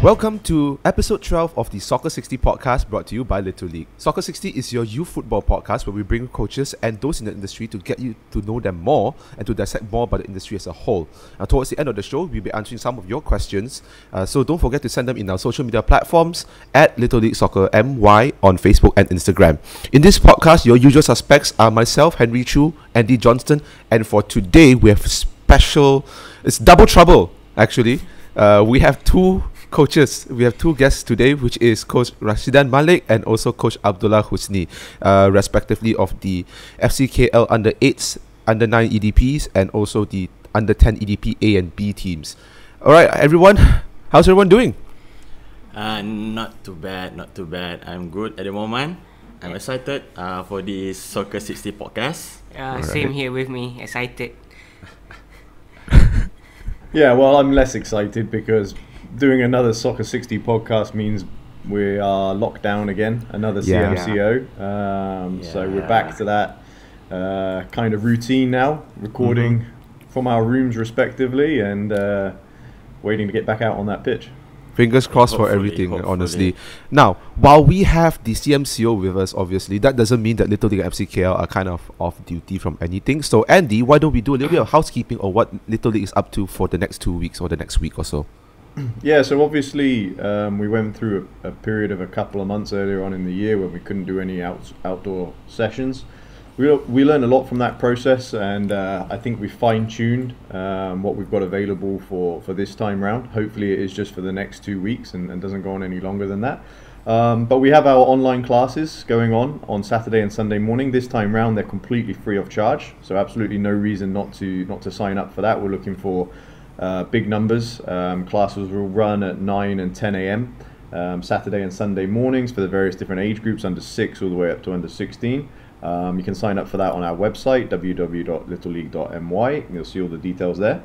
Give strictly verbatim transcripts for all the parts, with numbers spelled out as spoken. Welcome to episode twelve of the Soccer sixty podcast, brought to you by Little League. Soccer sixty is your youth football podcast where we bring coaches and those in the industry to get you to know them more and to dissect more about the industry as a whole. Now, towards the end of the show, we'll be answering some of your questions. Uh, so don't forget to send them in our social media platforms at Little League Soccer M Y on Facebook and Instagram. In this podcast, your usual suspects are myself, Henry Chu, Andy Johnston, and for today, we have special... It's double trouble, actually. Uh, we have two... coaches, we have two guests today, which is Coach Rasydan Malik and also Coach Abdullah Husni, uh, respectively of the F C K L under eights, under nine E D Ps, and also the under ten E D P A and B teams. Alright everyone, how's everyone doing? Uh, not too bad, not too bad. I'm good at the moment. I'm excited uh, for the Soccer sixty podcast. Uh, same here with me, excited. Yeah, well I'm less excited because doing another Soccer sixty podcast means we are locked down again, another yeah. C M C O. Um, yeah. So we're back to that uh, kind of routine now, recording mm-hmm. from our rooms respectively and uh, waiting to get back out on that pitch. Fingers crossed hopefully, for everything, hopefully. honestly. Now, while we have the C M C O with us, obviously, that doesn't mean that Little League and F C K L are kind of off duty from anything. So, Andy, why don't we do a little bit of housekeeping on what Little League is up to for the next two weeks or the next week or so? Yeah, so obviously um, we went through a, a period of a couple of months earlier on in the year when we couldn't do any out, outdoor sessions. We we learned a lot from that process, and uh, I think we fine-tuned um, what we've got available for, for this time round. Hopefully it is just for the next two weeks and, and doesn't go on any longer than that. Um, but we have our online classes going on on Saturday and Sunday morning. This time round they're completely free of charge, so absolutely no reason not to not to sign up for that. We're looking for Uh, big numbers. Um, classes will run at nine and ten a m Um, Saturday and Sunday mornings for the various different age groups, under six all the way up to under sixteen. Um, you can sign up for that on our website, w w w dot little league dot m y. You'll see all the details there.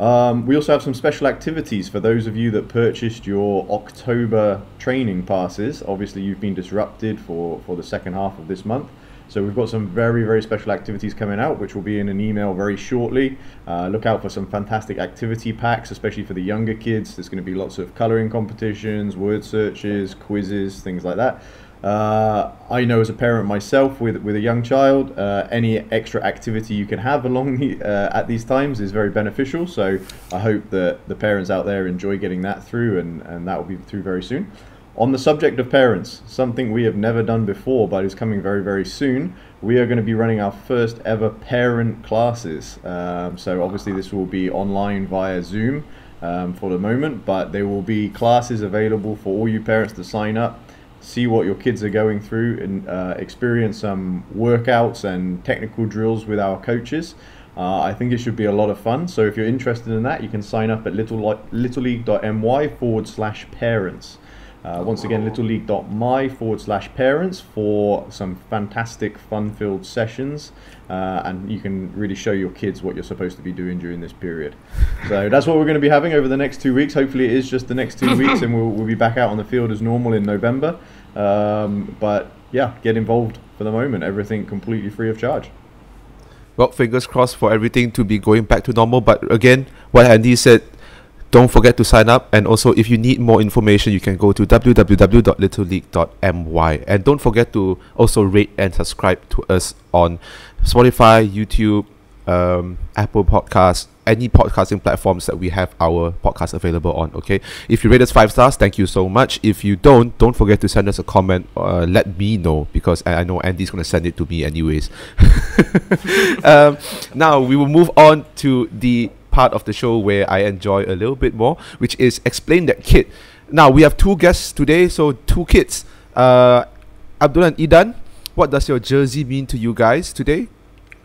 Um, we also have some special activities for those of you that purchased your October training passes. Obviously, you've been disrupted for, for the second half of this month. So we've got some very, very special activities coming out, which will be in an email very shortly. Uh, look out for some fantastic activity packs, especially for the younger kids. There's going to be lots of colouring competitions, word searches, quizzes, things like that. Uh, I know as a parent myself with with a young child, uh, any extra activity you can have along the, uh, at these times is very beneficial. So I hope that the parents out there enjoy getting that through, and, and that will be through very soon. On the subject of parents, something we have never done before but is coming very, very soon, we are going to be running our first ever parent classes. Um, so obviously this will be online via Zoom um, for the moment, but there will be classes available for all you parents to sign up, see what your kids are going through, and uh, experience some workouts and technical drills with our coaches. Uh, I think it should be a lot of fun. So if you're interested in that, you can sign up at little league dot m y forward slash parents. Uh, once again, little league dot m y forward slash parents for some fantastic fun-filled sessions, uh, and you can really show your kids what you're supposed to be doing during this period. So that's what we're going to be having over the next two weeks. Hopefully it is just the next two weeks, and we'll, we'll be back out on the field as normal in November. Um, but yeah, get involved for the moment. Everything completely free of charge. Well, fingers crossed for everything to be going back to normal. But again, what Andy said, don't forget to sign up, and also if you need more information, you can go to w w w dot little league dot m y, and don't forget to also rate and subscribe to us on Spotify, YouTube, um, Apple Podcasts, any podcasting platforms that we have our podcast available on. Okay, if you rate us five stars, thank you so much. If you don't, don't forget to send us a comment. Uh, let me know, because I know Andy's going to send it to me anyways. um, now we will move on to the part of the show where I enjoy a little bit more, which is Explain That Kid. Now, we have two guests today, so two kids. Uh, Abdullah and Idan, what does your jersey mean to you guys today?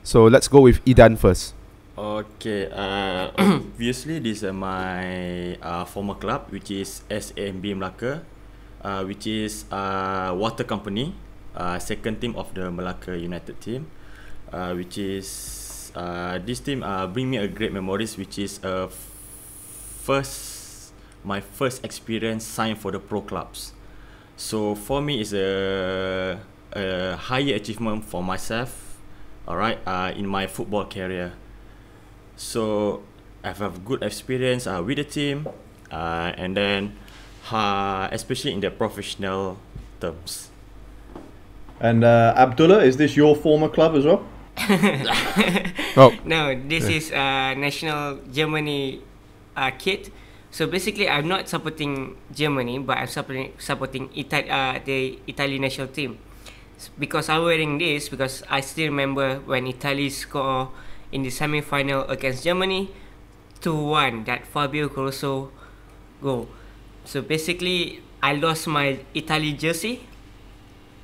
So let's go with Idan first. Okay, uh, obviously this is my uh, former club, which is S A M B Melaka, uh, which is uh, water company, uh, second team of the Malacca United team, uh, which is Uh, this team uh, bring me a great memories, which is uh, f- first my first experience signed for the pro clubs. So for me, it's a, a higher achievement for myself. All right, uh, in my football career. So I have a good experience uh, with the team, uh, and then uh, especially in their professional terms. And uh, Abdullah, is this your former club as well? Oh. No, this yeah. is uh, national Germany uh, kit. So basically, I'm not supporting Germany, but I'm supporting supporting Itali uh, the Italian national team. Because I'm wearing this because I still remember when Italy scored in the semi-final against Germany, two one, that Fabio Grosso goal. So basically, I lost my Italy jersey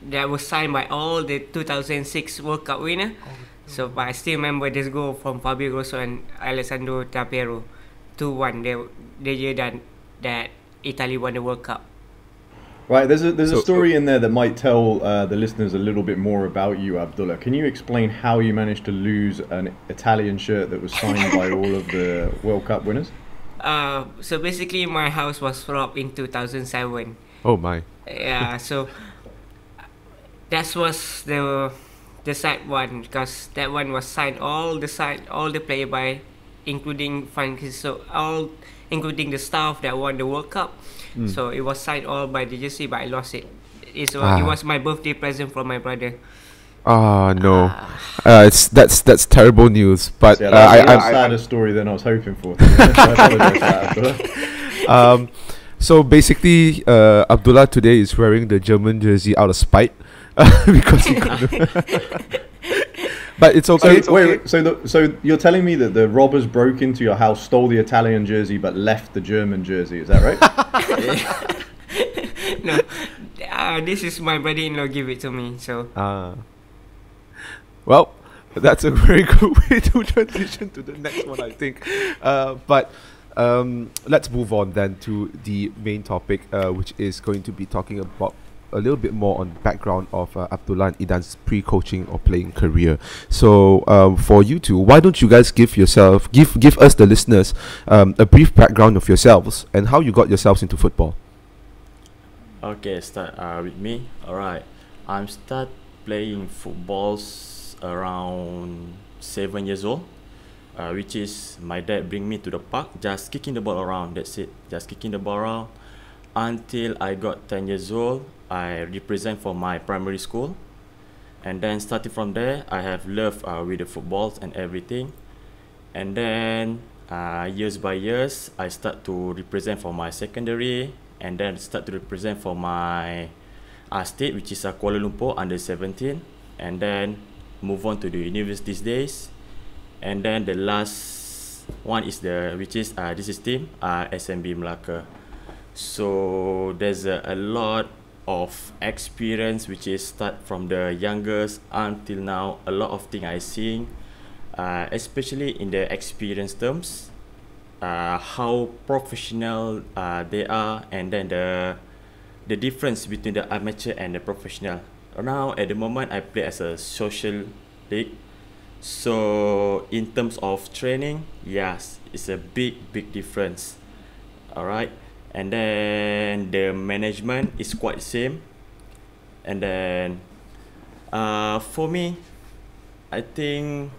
that was signed by all the two thousand six World Cup winner. Oh, so but I still remember this goal from Fabio Grosso and Alessandro Tapero, two one, the year that, that Italy won the World Cup. Right, there's a there's so, a story in there that might tell uh, the listeners a little bit more about you, Abdullah. Can you explain how you managed to lose an Italian shirt that was signed by all of the World Cup winners? Uh, so basically, my house was robbed in two thousand seven. Oh my! Yeah, so that was the the sad one because that one was signed all the side all the player by, including Francisco, all including the staff that won the World Cup. Mm. So it was signed all by the jersey, but I lost it. It's, ah. It was my birthday present from my brother. Ah, no, ah. Uh, it's that's that's terrible news. But yeah, that's uh, I, I, a sadder I, story than I was hoping for. um, so basically, uh, Abdullah today is wearing the German jersey out of spite because he couldn't. But it's okay. So, it's okay. Wait, so, the, so you're telling me that the robbers broke into your house, stole the Italian jersey, but left the German jersey. Is that right? No. Uh, this is my brother-in-law give it to me. So. Uh, well, that's a very good way to transition to the next one, I think. Uh, but um, let's move on then to the main topic, uh, which is going to be talking about a little bit more on the background of uh, Abdullah and Idan's pre-coaching or playing career. So um, for you two, why don't you guys give yourself, give give us the listeners um, a brief background of yourselves and how you got yourselves into football. Okay, start uh, with me. All right, I'm start playing football around seven years old, uh, which is my dad bring me to the park, just kicking the ball around. That's it, just kicking the ball around until I got ten years old. I represent for my primary school, and then starting from there, I have loved uh, with the footballs and everything, and then uh, years by years, I start to represent for my secondary, and then start to represent for my uh, state, which is uh, Kuala Lumpur under seventeen, and then move on to the universities days, and then the last one is the which is uh, this is team uh, S A M B Melaka. So there's uh, a lot of experience which is start from the youngest until now. A lot of thing I seeing, uh, especially in the experience terms, uh, how professional uh, they are, and then the the difference between the amateur and the professional. Now at the moment I play as a social league, so in terms of training, yes, it's a big big difference. All right. And then the management is quite same. And then uh, for me, I think,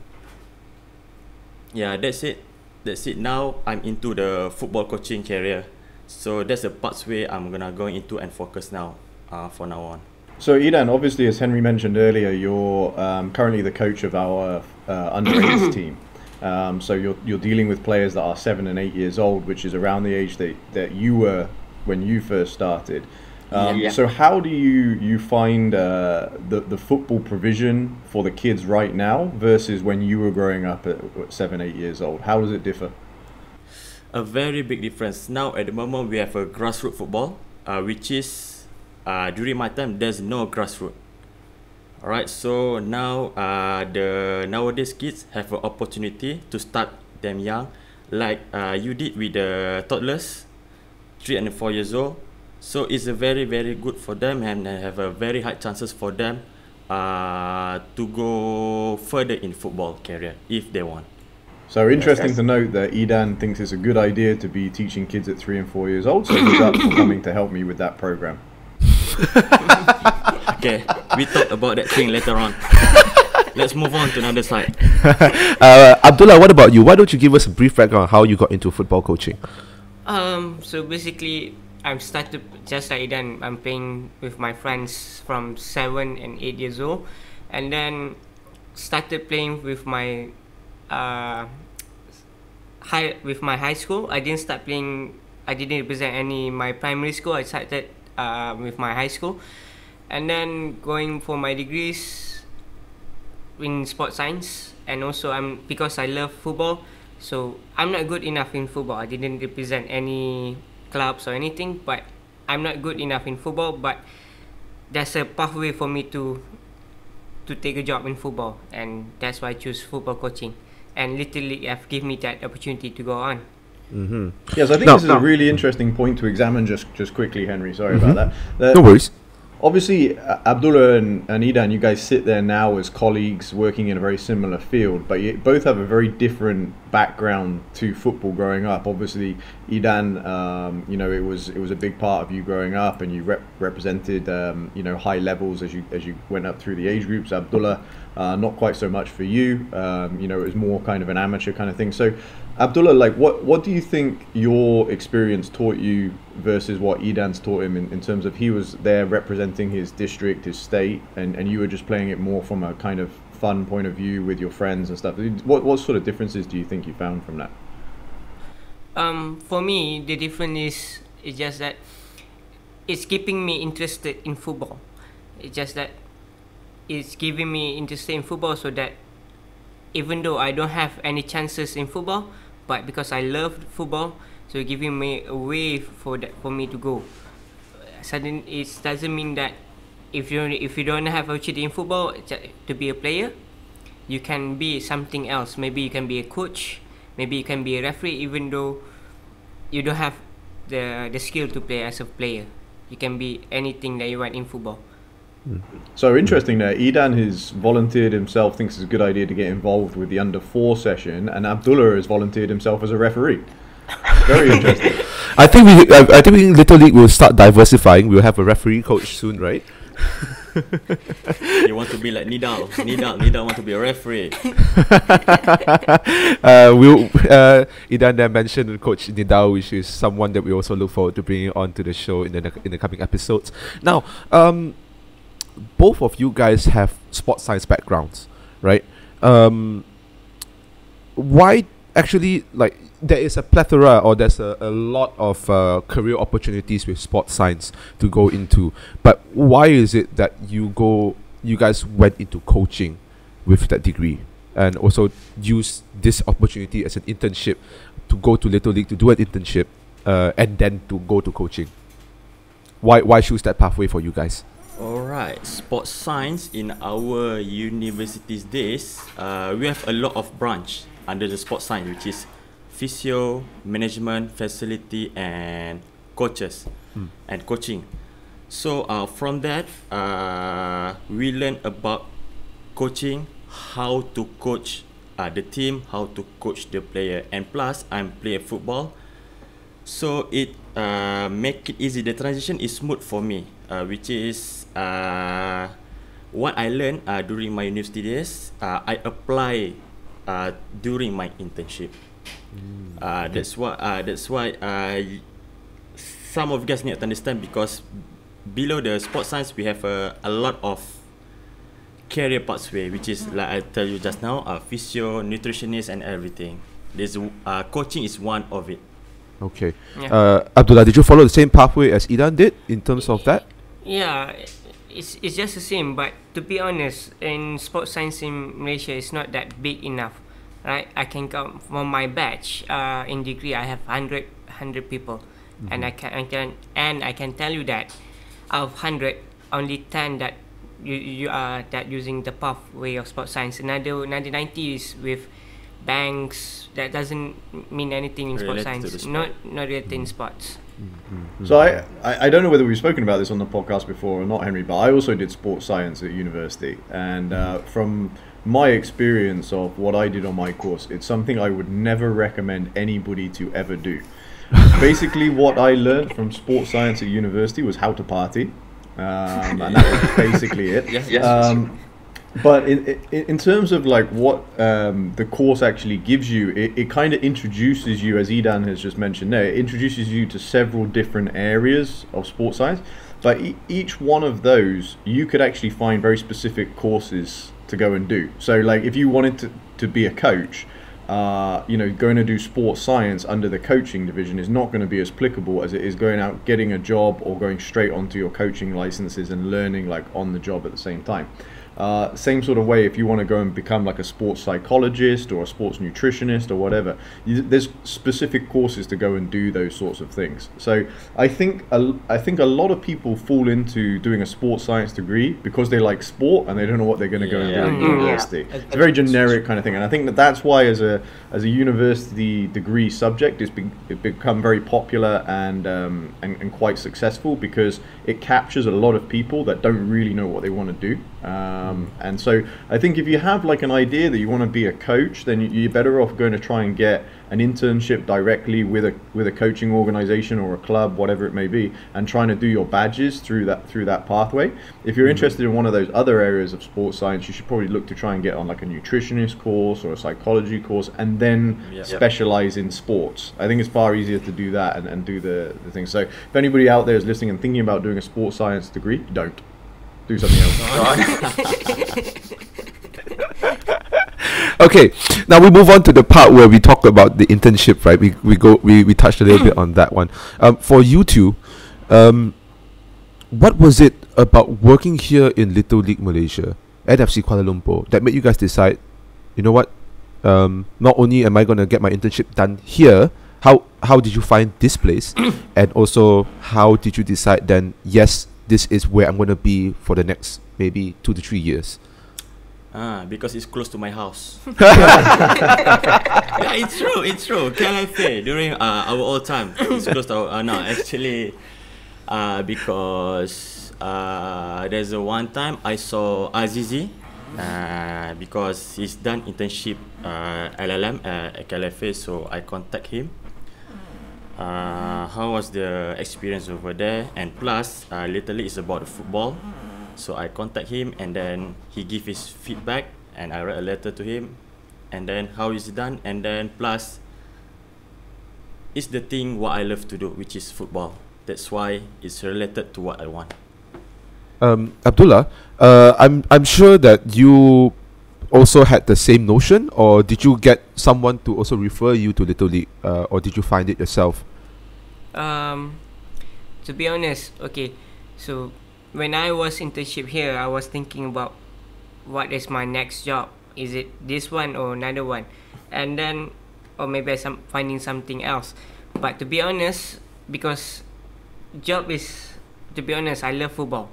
yeah, that's it. That's it. Now I'm into the football coaching career. So that's the pathway I'm going to go into and focus now uh, for now on. So Idan, obviously, as Henry mentioned earlier, you're um, currently the coach of our uh, underage team. Um, so you're, you're dealing with players that are seven and eight years old, which is around the age that, that you were when you first started. Um, yeah. So how do you, you find uh, the, the football provision for the kids right now versus when you were growing up at, at seven, eight years old? How does it differ? A very big difference. Now at the moment we have a grassroots football, uh, which is uh, during my time, there's no grassroots. Alright, so now uh, the nowadays kids have an opportunity to start them young, like uh, you did with the toddlers, three and four years old. So it's a very very good for them, and they have a very high chances for them uh, to go further in football career if they want. So interesting yes, yes. to note that Idan thinks it's a good idea to be teaching kids at three and four years old. So he's up for coming to help me with that program. Okay, we talk about that thing later on. Let's move on to another side. uh, Abdullah, what about you? Why don't you give us a brief background on how you got into football coaching? Um, so basically, I've started just like then. I'm playing with my friends from seven and eight years old, and then started playing with my uh, high with my high school. I didn't start playing. I didn't represent any my primary school. I started uh, with my high school, and then going for my degrees in sports science. And also, I'm because I love football, so I'm not good enough in football. I didn't represent any clubs or anything, but I'm not good enough in football. But that's a pathway for me to to take a job in football, and that's why I choose football coaching. And Little League have given me that opportunity to go on. Mm-hmm. Yes, I think no, this is no. a really interesting point to examine just just quickly, Henry. Sorry mm-hmm. about that. Uh, no worries. Obviously, Abdullah and, and Idan, you guys sit there now as colleagues working in a very similar field, but you both have a very different background to football growing up. Obviously, Idan, um, you know, it was it was a big part of you growing up, and you rep represented, um, you know, high levels as you as you went up through the age groups. Abdullah, uh, not quite so much for you. Um, you know, it was more kind of an amateur kind of thing. So, Abdullah, like, what what do you think your experience taught you versus what Idan's taught him in, in terms of he was there representing his district, his state, and, and you were just playing it more from a kind of fun point of view with your friends and stuff? What, what sort of differences do you think you found from that? Um, for me, the difference is, is just that it's keeping me interested in football. It's just that it's giving me interest in football so that even though I don't have any chances in football, but because I love football, so giving me a way for that for me to go. Suddenly, it doesn't mean that if you if you don't have opportunity in football to be a player, you can be something else. Maybe you can be a coach, maybe you can be a referee. Even though you don't have the the skill to play as a player, you can be anything that you want in football. So interesting there. Idan has volunteered himself, thinks it's a good idea to get involved with the under four session, and Abdullah has volunteered himself as a referee. Very interesting. I think we, I, I think we, Little League will start diversifying. We'll have a referee coach soon, right? You want to be like Nidal. Nidal, Nidal want to be a referee. uh, we'll, uh, Idan then mentioned Coach Nidal, which is someone that we also look forward to bringing on to the show in the in the coming episodes. Now, um. both of you guys have sports science backgrounds, right? Um, why actually, like, there is a plethora or there's a, a lot of uh, career opportunities with sports science to go into. But why is it that you go, you guys went into coaching with that degree and also use this opportunity as an internship to go to Little League to do an internship uh, and then to go to coaching? Why, why choose that pathway for you guys? Alright, sports science in our university's days, uh, we have a lot of branch under the sports science, which is physio, management, facility, and coaches, mm. and coaching. So uh, from that, uh, we learn about coaching, how to coach uh, the team, how to coach the player, and plus I'm playing football. So it uh, make it easy. The transition is smooth for me, uh, which is uh, what I learned uh, during my university days. Uh, I apply uh, during my internship. Mm. Uh, that's why. Uh, that's why. Uh, some of you guys need to understand because below the sports science, we have a uh, a lot of career pathway, which is like I tell you just now, uh, physio, nutritionist, and everything. This uh, coaching is one of it. Okay, yeah. uh, Abdullah, did you follow the same pathway as Idan did in terms of that? Yeah, it's, it's just the same, but to be honest, in sports science in Malaysia, it's not that big enough, right? I can count from my batch uh, in degree, I have one hundred, one hundred people, mm-hmm. and I can, I can and I can tell you that out of one hundred, only ten that you you are that using the pathway of sports science. Another ninety is with banks. That doesn't mean anything in sports science. Sport. Not not related mm. in sports. Mm-hmm. So I, I I don't know whether we've spoken about this on the podcast before or not, Henry. But I also did sports science at university, and uh, from my experience of what I did on my course, it's something I would never recommend anybody to ever do. Basically, what I learned from sports science at university was how to party, um, and that was basically it. Yes, yes. Um, But in, in in terms of like what um, the course actually gives you, it, it kind of introduces you, as Idan has just mentioned there, it introduces you to several different areas of sports science. But e each one of those, you could actually find very specific courses to go and do. So like if you wanted to, to be a coach, uh, you know, going to do sports science under the coaching division is not going to be as applicable as it is going out, getting a job, or going straight onto your coaching licenses and learning like on the job at the same time. Uh, same sort of way if you want to go and become like a sports psychologist or a sports nutritionist or whatever, you, there's specific courses to go and do those sorts of things. So I think a, I think a lot of people fall into doing a sports science degree because they like sport and they don't know what they're going to go yeah. and do at university. Yeah. It's a very generic kind of thing, and I think that that's why as a as a university degree subject it's, be, it's become very popular and, um, and and quite successful, because it captures a lot of people that don't really know what they want to do. Um, Um, and so I think if you have like an idea that you want to be a coach, then you're better off going to try and get an internship directly with a with a coaching organization or a club, whatever it may be, and trying to do your badges through that through that pathway. If you're mm-hmm. interested in one of those other areas of sports science, you should probably look to try and get on like a nutritionist course or a psychology course, and then yep. specialize in sports. I think it's far easier to do that and, and do the, the thing. So if anybody out there is listening and thinking about doing a sports science degree, don't. Do something else. Okay, now we move on to the part where we talk about the internship, right? We we go we, we touched a little bit on that one. Um, for you two, um, what was it about working here in Little League Malaysia at F C Kuala Lumpur that made you guys decide, you know what? Um, not only am I gonna get my internship done here, how how did you find this place, and also how did you decide then? Yes. This is where I'm going to be for the next maybe two to three years. Ah, because it's close to my house. Yeah, it's true, it's true. Can I say, during uh, our old time, it's close to our, uh, no, actually, uh, because uh, there's a one time I saw Azizi, uh, because he's done internship uh, L L M uh, at Calafe, so I contact him. Uh, how was the experience over there? And plus, uh, literally it's about the football. So I contact him, and then he give his feedback, and I write a letter to him, and then how is it done, and then plus it's the thing what I love to do, which is football. That's why it's related to what I want. Um, Abdullah, uh, I'm, I'm sure that you also had the same notion, or did you get someone to also refer you to Little League, uh, or did you find it yourself? Um, to be honest, okay, so when I was internship here, I was thinking about what is my next job? Is it this one or another one? And then, or maybe I'm some finding something else. But to be honest, because job is, to be honest, I love football.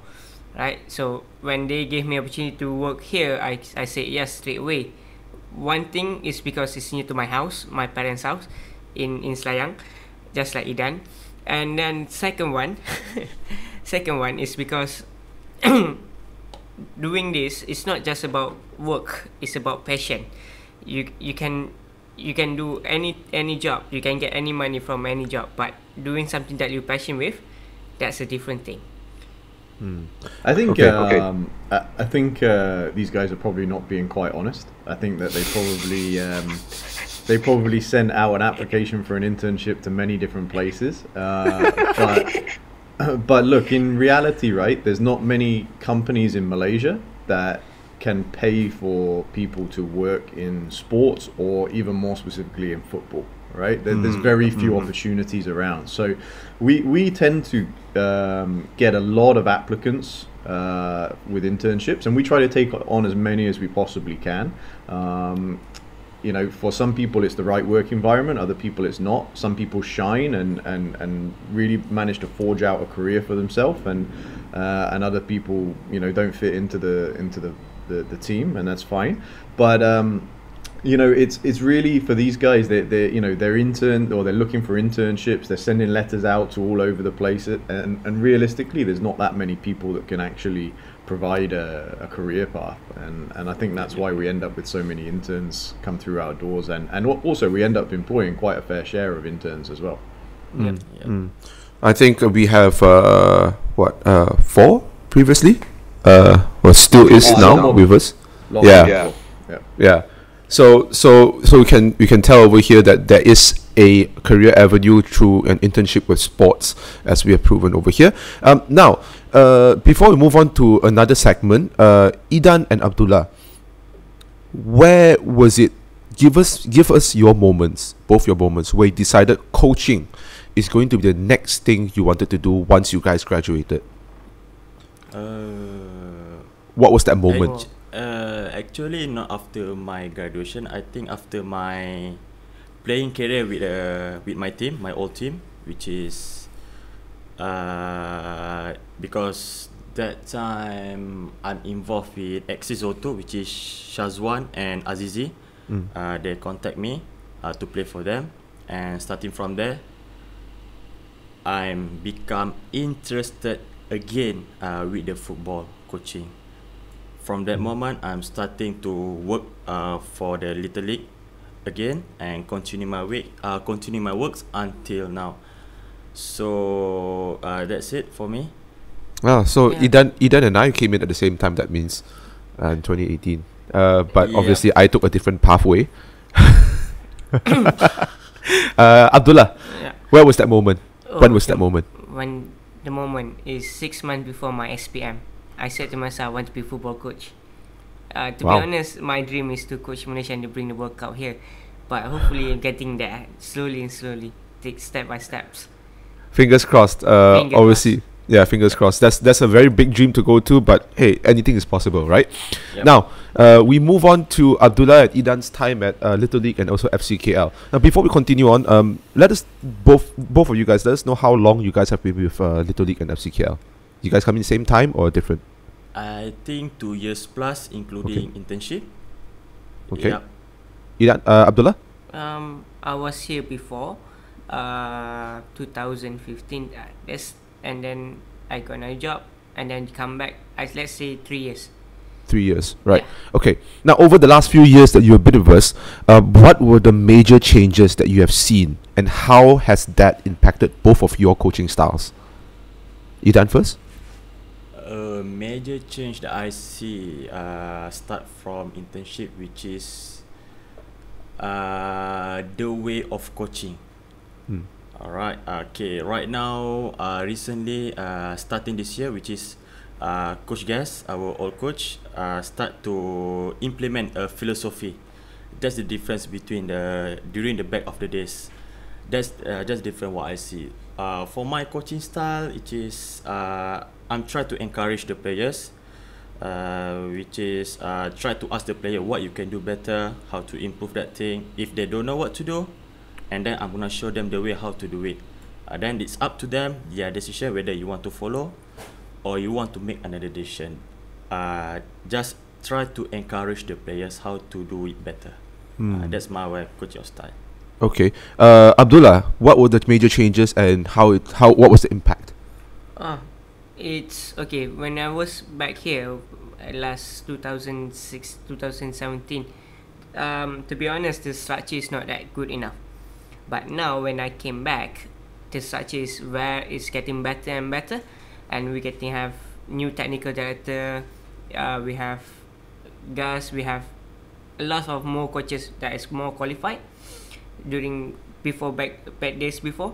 Right, so when they gave me opportunity to work here, I, I said yes straight away. One thing is because it's near to my house, my parents' house in, in Selayang, just like Idan. And then second one, second one is because doing this, it's not just about work, it's about passion. You you can you can do any any job, you can get any money from any job, but doing something that you're passionate with, that's a different thing. Hmm. I think okay, um, okay. I, I think uh, these guys are probably not being quite honest. I think that they probably um, they probably sent out an application for an internship to many different places. Uh, but but look, in reality, right? There's not many companies in Malaysia that can pay for people to work in sports, or even more specifically in football. Right, there, there's very few mm-hmm. opportunities around, so we we tend to um, get a lot of applicants uh, with internships, and we try to take on as many as we possibly can. Um, you know, for some people it's the right work environment, other people it's not. Some people shine and and and really manage to forge out a career for themselves, and uh, and other people, you know, don't fit into the into the the, the team, and that's fine. But um, you know, it's it's really for these guys that they, they you know they're intern or they're looking for internships. They're sending letters out to all over the place, and and realistically, there's not that many people that can actually provide a, a career path. And and I think that's why we end up with so many interns come through our doors, and and also we end up employing quite a fair share of interns as well. Mm. Yeah. Mm. I think we have uh, what uh, four previously, uh, or still is oh, now with us. long yeah. yeah, yeah, yeah. So, so, so we can we can tell over here that there is a career avenue through an internship with sports, as we have proven over here. Um, now, uh, before we move on to another segment, uh, Idan and Abdullah, where was it? Give us, give us your moments, both your moments, where you decided coaching is going to be the next thing you wanted to do once you guys graduated. Uh, what was that moment? Act uh, actually, not after my graduation. I think after my playing career with uh, with my team, my old team, which is uh, because that time I'm involved with X S zero two, which is Shazwan and Azizi. Mm. Uh, they contact me uh, to play for them, and starting from there, I'm become interested again uh, with the football coaching. From that moment, I'm starting to work uh, for the Little League again and continue my work, uh, continue my works until now. So uh, that's it for me. Ah, so yeah. Idan, Idan and I came in at the same time. That means uh, in twenty eighteen. Uh, but yeah. obviously, I took a different pathway. uh, Abdullah, yeah. where was that moment? Oh, when was the, that moment? When the moment is six months before my S P M. I said to myself, I want to be a football coach. Uh, to wow. be honest, my dream is to coach Malaysia and to bring the World Cup here. But hopefully, I'm getting there slowly and slowly, take step by steps. Fingers crossed. Uh, fingers obviously. Crossed. Yeah, fingers crossed. That's that's a very big dream to go to, but hey, anything is possible, right? Yep. Now, uh, we move on to Abdullah and Idan's time at uh, Little League and also F C K L. Now, before we continue on, um, let us both both of you guys let us know how long you guys have been with uh, Little League and F C K L. You guys come in the same time or different? I think two years plus, including okay. internship. Okay. Yep. Idan, uh, Abdullah. Um, I was here before, uh, two thousand fifteen. Uh, that's and then I got another job and then come back, I, let's say three years. Three years, right? Yeah. Okay, now over the last few years that you have been with us, uh, what were the major changes that you have seen and how has that impacted both of your coaching styles? Idan first. A major change that I see uh, start from internship, which is uh, the way of coaching. hmm. Alright, okay, right now, uh, recently, uh, starting this year, which is uh, Coach Gas, our old coach, uh, start to implement a philosophy. That's the difference between the, during the back of the days. That's, uh, that's different what I see. Uh, for my coaching style, it is, uh, I'm trying to encourage the players, uh, which is uh, try to ask the player what you can do better, how to improve that thing. If they don't know what to do, and then I'm going to show them the way how to do it. And then it's up to them, their decision, whether you want to follow or you want to make another decision. Uh, just try to encourage the players how to do it better. Mm. Uh, that's my way of coaching style. Okay. Uh, Abdullah, what were the major changes and how it, how what was the impact? Uh, it's okay. When I was back here last two thousand six, two thousand seventeen, um, to be honest, the structure is not that good enough. But now when I came back, the structure is where it's getting better and better, and we getting have new technical director, uh, we have guys, we have a lot of more coaches that is more qualified during before back, back days before.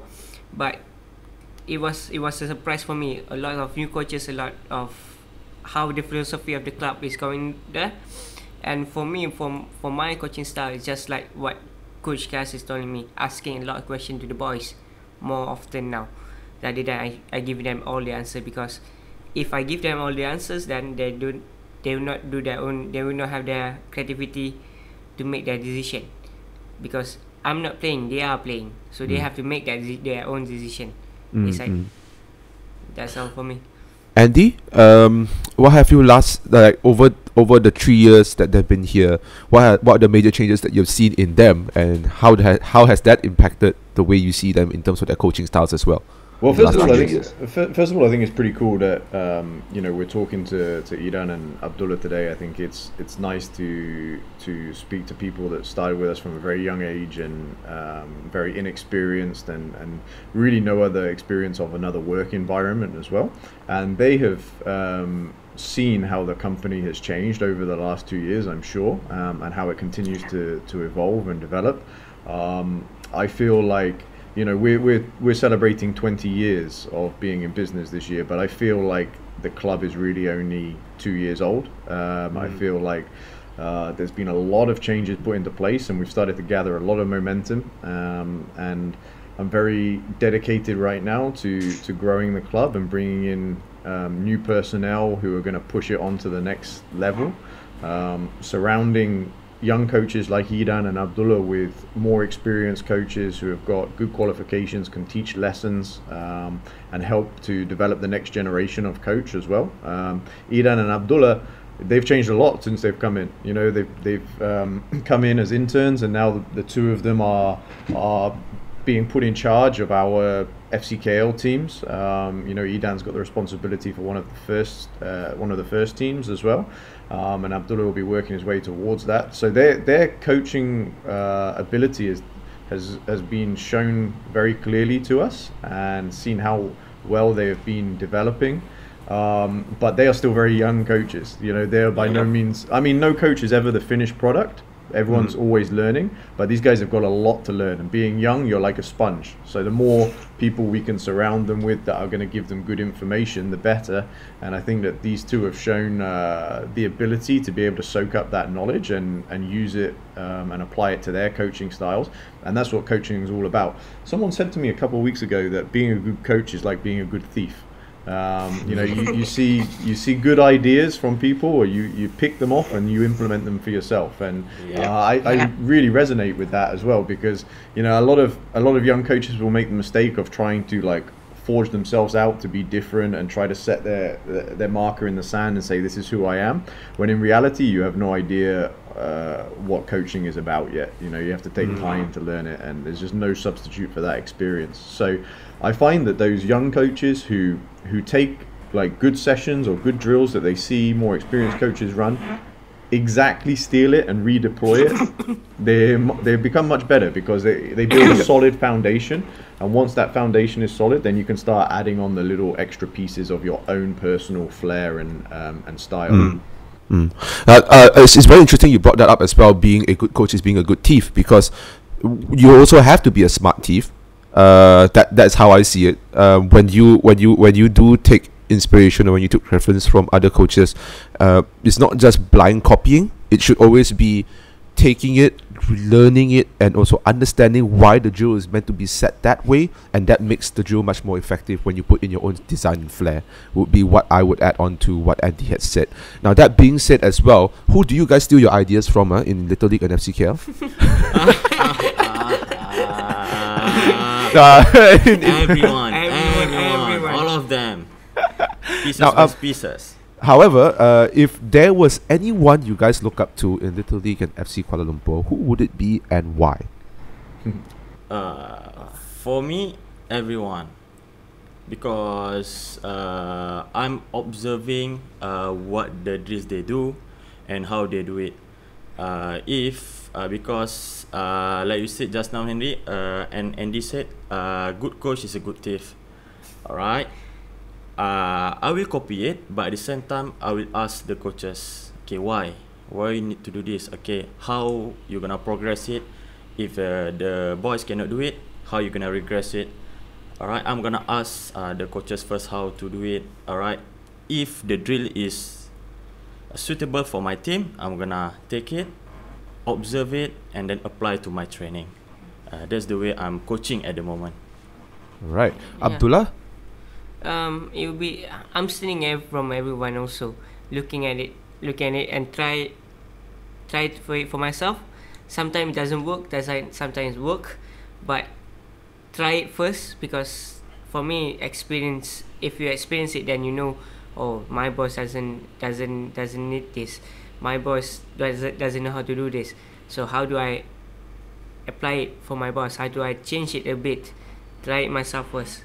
But it was it was a surprise for me. A lot of new coaches, a lot of how the philosophy of the club is going there. And for me, for, for my coaching style, it's just like what Coach Cass is telling me, asking a lot of questions to the boys more often now rather than I, I give them all the answers, because if I give them all the answers, then they do they will not do their own, they will not have their creativity to make their decision, because I'm not playing, they are playing, so mm. they have to make their, their own decision. mm-hmm. It's like, that's all for me. Andy, um, what have you last like over over the three years that they've been here? What ha what are the major changes that you've seen in them, and how ha how has that impacted the way you see them in terms of their coaching styles as well? Well, first of all, I think first of all, I think it's pretty cool that um, you know, we're talking to to Idan and Abdullah today. I think it's it's nice to to speak to people that started with us from a very young age and um, very inexperienced and and really no other experience of another work environment as well. And they have um, seen how the company has changed over the last two years, I'm sure, um, and how it continues to, to evolve and develop. Um, I feel like, you know, we're, we're, we're celebrating twenty years of being in business this year, but I feel like the club is really only two years old. Um, mm-hmm. I feel like uh, there's been a lot of changes put into place, and we've started to gather a lot of momentum, um, and I'm very dedicated right now to, to growing the club and bringing in Um, new personnel who are going to push it on to the next level, um, surrounding young coaches like Idan and Abdullah with more experienced coaches who have got good qualifications, can teach lessons, um, and help to develop the next generation of coach as well. Um, Idan and Abdullah, they've changed a lot since they've come in. You know, they've, they've um, come in as interns, and now the, the two of them are are being put in charge of our F C K L teams. Um, you know, Idan's got the responsibility for one of the first, uh, one of the first teams as well, um, and Abdullah will be working his way towards that. So their their coaching uh, ability is, has has been shown very clearly to us, and seen how well they have been developing. Um, but they are still very young coaches. You know, they are by no means. I mean, no coach is ever the finished product. Everyone's mm. always learning, but these guys have got a lot to learn, and being young, you're like a sponge. So the more people we can surround them with that are going to give them good information, the better. And I think that these two have shown uh, the ability to be able to soak up that knowledge and, and use it um, and apply it to their coaching styles. And that's what coaching is all about. Someone said to me a couple of weeks ago that being a good coach is like being a good thief. Um, you know, you, you see you see good ideas from people, or you, you pick them off and you implement them for yourself. And yeah. uh, I, yeah. I really resonate with that as well, because, you know, a lot of a lot of young coaches will make the mistake of trying to like forge themselves out to be different and try to set their their marker in the sand and say, this is who I am, when in reality you have no idea uh, what coaching is about yet. You know, you have to take mm-hmm. time to learn it, and there's just no substitute for that experience. So I find that those young coaches who who take like good sessions or good drills that they see more experienced coaches run, exactly steal it and redeploy it, they they become much better, because they, they build a solid foundation, and once that foundation is solid, then you can start adding on the little extra pieces of your own personal flair and um, and style. Mm. Mm. Uh, uh, it's, it's very interesting you brought that up as well, being a good coach is being a good thief, because you also have to be a smart thief. Uh, that that's how I see it. Uh, when you when you when you do take inspiration, or when you took reference from other coaches, uh, it's not just blind copying. It should always be taking it, learning it, and also understanding why the drill is meant to be set that way, and that makes the drill much more effective when you put in your own design flair. Would be what I would add on to what Andy had said. Now, that being said as well, who do you guys steal your ideas from uh, in Little League and F C K L? Uh, everyone, everyone, everyone, everyone, all of them. Pieces now, um, pieces. However, uh, if there was anyone you guys look up to in Little League and F C Kuala Lumpur, who would it be and why? Uh, for me, everyone. Because uh, I'm observing uh, what the drills they do and how they do it. Uh, if uh, because uh, like you said just now, Henry, uh, and Andy said, uh, good coach is a good thief. Alright, uh, I will copy it, but at the same time I will ask the coaches, okay, why why you need to do this, okay, how you gonna progress it. If uh, the boys cannot do it, how you gonna regress it. Alright, I'm gonna ask uh, the coaches first how to do it. Alright, if the drill is suitable for my team, I'm gonna take it, observe it, and then apply to my training. Uh, that's the way I'm coaching at the moment. Right, yeah. Abdullah. Um, it will be. I'm stealing it from everyone also. Looking at it, looking at it, and try, try it for it for myself. Sometimes it doesn't work. Doesn't sometimes work, but try it first, because for me, experience. If you experience it, then you know. Oh, my boss doesn't doesn't doesn't need this. My boss doesn't doesn't know how to do this. So how do I apply it for my boss? How do I change it a bit? Try it myself first.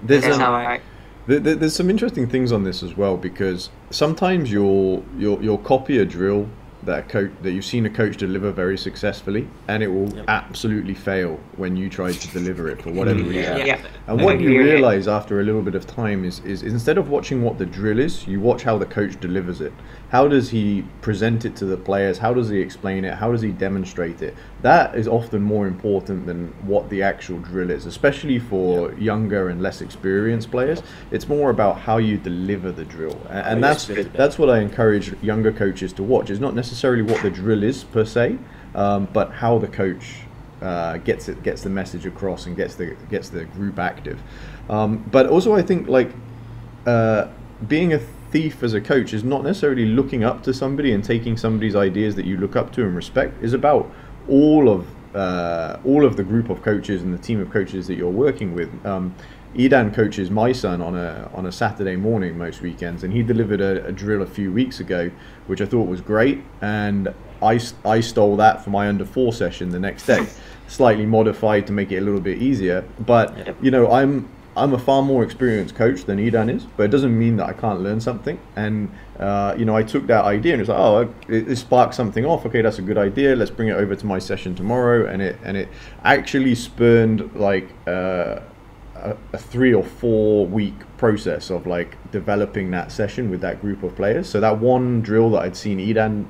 There's That's um, how I. Th th there's some interesting things on this as well, because sometimes you'll you'll you'll copy a drill that coach that you've seen a coach deliver very successfully, and it will yep. absolutely fail when you try to deliver it for whatever reason. Yeah. Yeah. And what you realize after a little bit of time is, is instead of watching what the drill is, you watch how the coach delivers it. How does he present it to the players? How does he explain it? How does he demonstrate it? That is often more important than what the actual drill is, especially for yep. younger and less experienced players. It's more about how you deliver the drill, and, and that's that's what I encourage younger coaches to watch. It's not necessarily what the drill is per se, um, but how the coach uh, gets it, gets the message across, and gets the gets the group active. Um, but also, I think like uh, being a thief as a coach is not necessarily looking up to somebody and taking somebody's ideas that you look up to and respect. Is about all of uh, all of the group of coaches and the team of coaches that you're working with. Um, Idan coaches my son on a on a Saturday morning most weekends, and he delivered a, a drill a few weeks ago, which I thought was great, and I, I stole that for my under four session the next day, slightly modified to make it a little bit easier. But yep. you know, I'm I'm a far more experienced coach than Idan is, but it doesn't mean that I can't learn something. And uh, you know, I took that idea and it's like, oh, it, it sparked something off. Okay, that's a good idea. Let's bring it over to my session tomorrow, and it and it actually spurned like. Uh, a three or four week process of like developing that session with that group of players. So that one drill that I'd seen Idan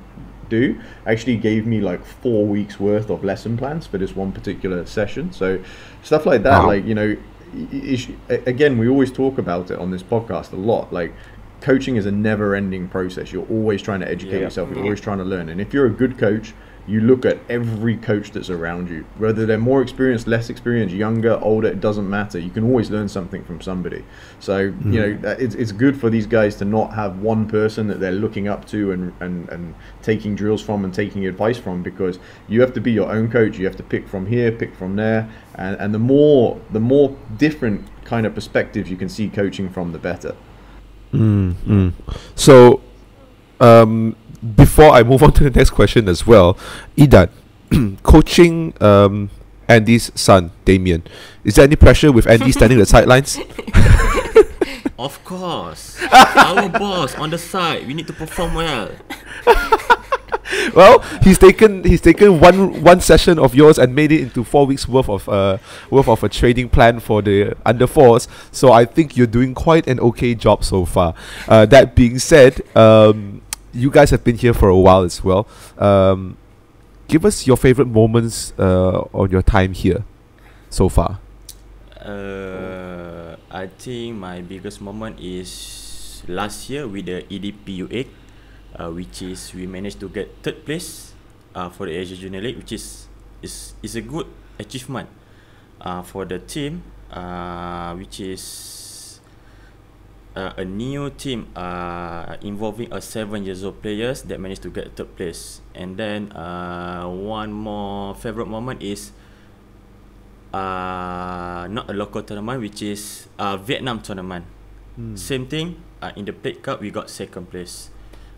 do actually gave me like four weeks worth of lesson plans for this one particular session. So stuff like that, wow. like, you know, again, we always talk about it on this podcast a lot. Like, coaching is a never ending process. You're always trying to educate yeah. yourself. You're always trying to learn. And if you're a good coach, you look at every coach that's around you, whether they're more experienced, less experienced, younger, older, it doesn't matter. You can always learn something from somebody. So, mm-hmm. you know, it's, it's good for these guys to not have one person that they're looking up to and, and, and taking drills from and taking advice from, because you have to be your own coach. You have to pick from here, pick from there. And, and the more, the more different kind of perspectives you can see coaching from, the better. Mm-hmm. So, um, before I move on to the next question as well, Idan, coaching um, Andy's son, Damien, is there any pressure with Andy standing at the sidelines? Of course. Our boss on the side, we need to perform well. Well, he's taken he's taken one one session of yours and made it into four weeks worth of uh worth of a training plan for the under fours. So I think you're doing quite an okay job so far. Uh, that being said, um you guys have been here for a while as well. Um, give us your favorite moments uh, on your time here so far. Uh, I think my biggest moment is last year with the E D P U eight, uh, which is we managed to get third place uh, for the Asia Junior League, which is is is a good achievement uh, for the team, uh, which is. Uh, a new team uh, involving a seven years old players that managed to get third place. And then uh, one more favorite moment is uh, not a local tournament, which is a Vietnam tournament. Hmm. Same thing, uh, in the Plate Cup we got second place,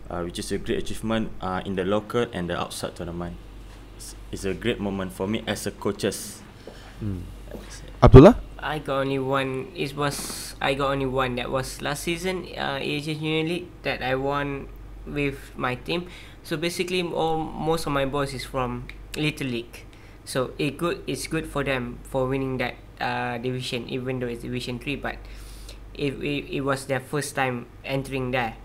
uh, which is a great achievement uh, in the local and the outside tournament. It's, it's a great moment for me as a coaches. Hmm. Abdullah? I got only one. It was I got only one. That was last season, uh, Asia Junior League that I won with my team. So basically, all most of my boys is from Little League, so it good. It's good for them for winning that uh, division, even though it's Division Three. But it, it it was their first time entering there.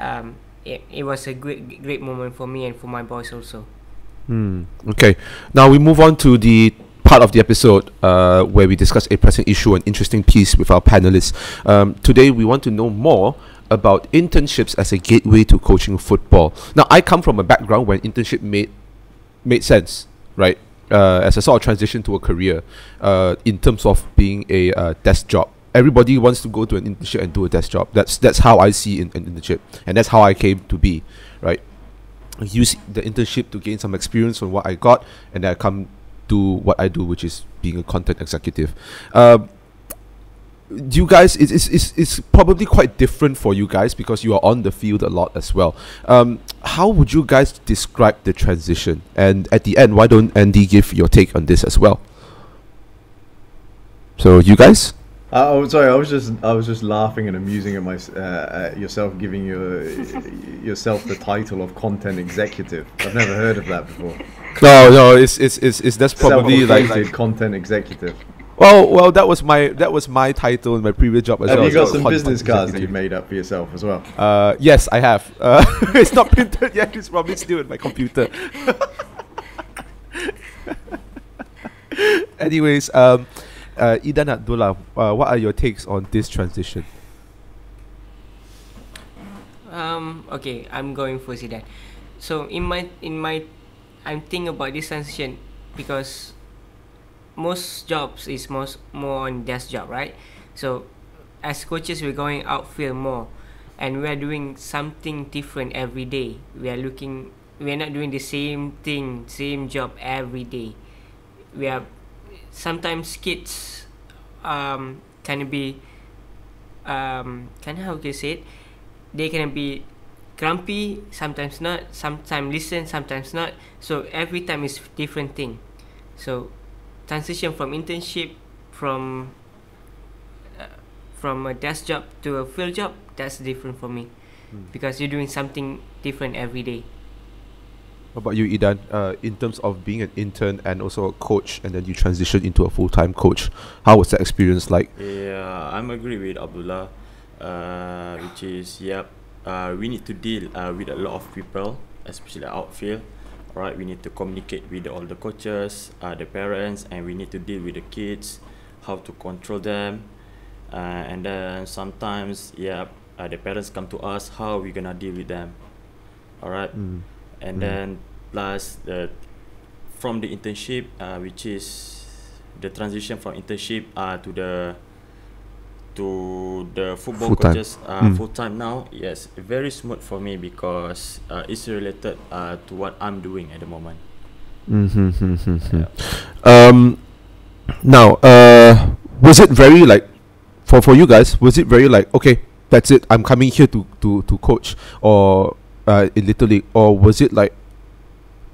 Um, it it was a great great moment for me and for my boys also. Hmm. Okay. Now we move on to the part of the episode uh, where we discuss a pressing issue, an interesting piece with our panelists. Um, today, we want to know more about internships as a gateway to coaching football. Now, I come from a background where internship made made sense, right? Uh, as a sort of transition to a career uh, in terms of being a uh, desk job. Everybody wants to go to an internship and do a desk job. That's that's how I see an, an internship, and that's how I came to be, right? Use the internship to gain some experience on what I got, and then I come do what I do, which is being a content executive. Um, you guys, it's, it's, it's probably quite different for you guys because you are on the field a lot as well. Um, how would you guys describe the transition? And at the end, why don't Andy give your take on this as well? So you guys? Uh, oh, sorry, I was just I was just laughing and amusing at my uh, at yourself giving your yourself the title of content executive. I've never heard of that before. No, no, it's it's it's, it's that's probably like, like content executive. Well, well, that was my that was my title in my previous job as have well. Have you got so some business cards that you made up for yourself as well? Uh, yes, I have. Uh, it's not printed yet. It's probably still in my computer. Anyways, um. Uh, Idan Abdullah, uh, what are your takes on this transition? Um, okay, I'm going for Zidane. So in my in my, I'm thinking about this transition because most jobs is most more on desk job, right? So as coaches, we're going outfield more, and we're doing something different every day. We are looking, we're not doing the same thing, same job every day. We are. Sometimes kids um, can be, um, can how can you say it? They can be grumpy, sometimes not, sometimes listen, sometimes not. So every time is different thing. So transition from internship, from uh, from a desk job to a field job, that's different for me, mm. because you're doing something different every day. What about you, Idan? Uh, in terms of being an intern and also a coach, and then you transition into a full-time coach, how was that experience like? Yeah, I'm agree with Abdullah, uh, which is yep. Uh, we need to deal uh, with a lot of people, especially outfield. Right, we need to communicate with all the coaches, uh, the parents, and we need to deal with the kids, how to control them, uh, and then sometimes yeah, uh, the parents come to us how we gonna deal with them. All right. Mm. And mm. then plus the from the internship, uh, which is the transition from internship uh, to the to the football full coaches uh, mm. full time now. Yes, very smooth for me because uh, it's related uh, to what I'm doing at the moment. Mm-hmm, mm-hmm, yeah. Um, now, uh, was it very like for for you guys? Was it very like okay, that's it? I'm coming here to to to coach or. Uh, in Little League, or was it like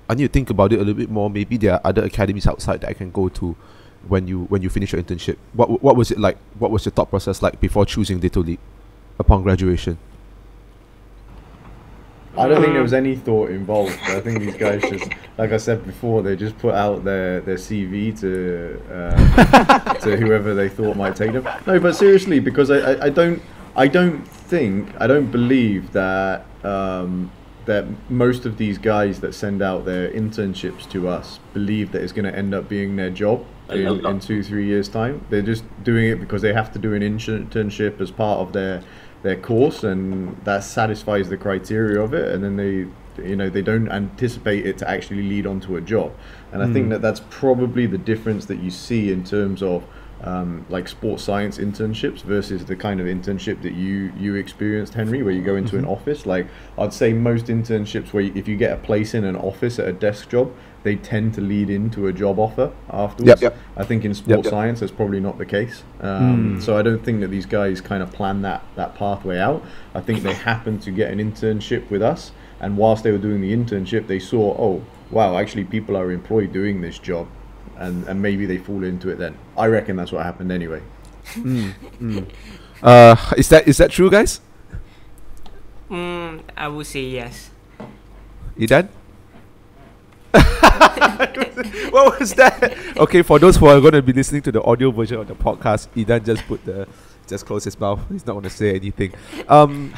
I need to think about it a little bit more? Maybe there are other academies outside that I can go to when you when you finish your internship. What what was it like? What was your thought process like before choosing Little League upon graduation? I don't think there was any thought involved. I think these guys just, like I said before, they just put out their their C V to uh, to whoever they thought might take them. No, but seriously, because I I, I don't I don't think I don't believe that. Um, that most of these guys that send out their internships to us believe that it's going to end up being their job in, in two, three years' time. They're just doing it because they have to do an internship as part of their their course, and that satisfies the criteria of it. And then they, you know, they don't anticipate it to actually lead onto a job. And mm. I think that that's probably the difference that you see in terms of. Um, like sports science internships versus the kind of internship that you you experienced, Henry, where you go into mm-hmm. an office. Like I'd say most internships where you, if you get a place in an office at a desk job, they tend to lead into a job offer afterwards. Yep, yep. I think in sports yep, yep. science that's probably not the case. Um, mm. So I don't think that these guys kind of plan that that pathway out. I think they happened to get an internship with us, and whilst they were doing the internship, they saw, oh wow, actually people are employed doing this job. And, and maybe they fall into it then. I reckon that's what happened anyway. mm, mm. Uh, is that is that true, guys? Mm, I would say yes. Idan? What was that? Okay, for those who are going to be listening to the audio version of the podcast, Idan just put the just closed his mouth. He's not going to say anything. Um,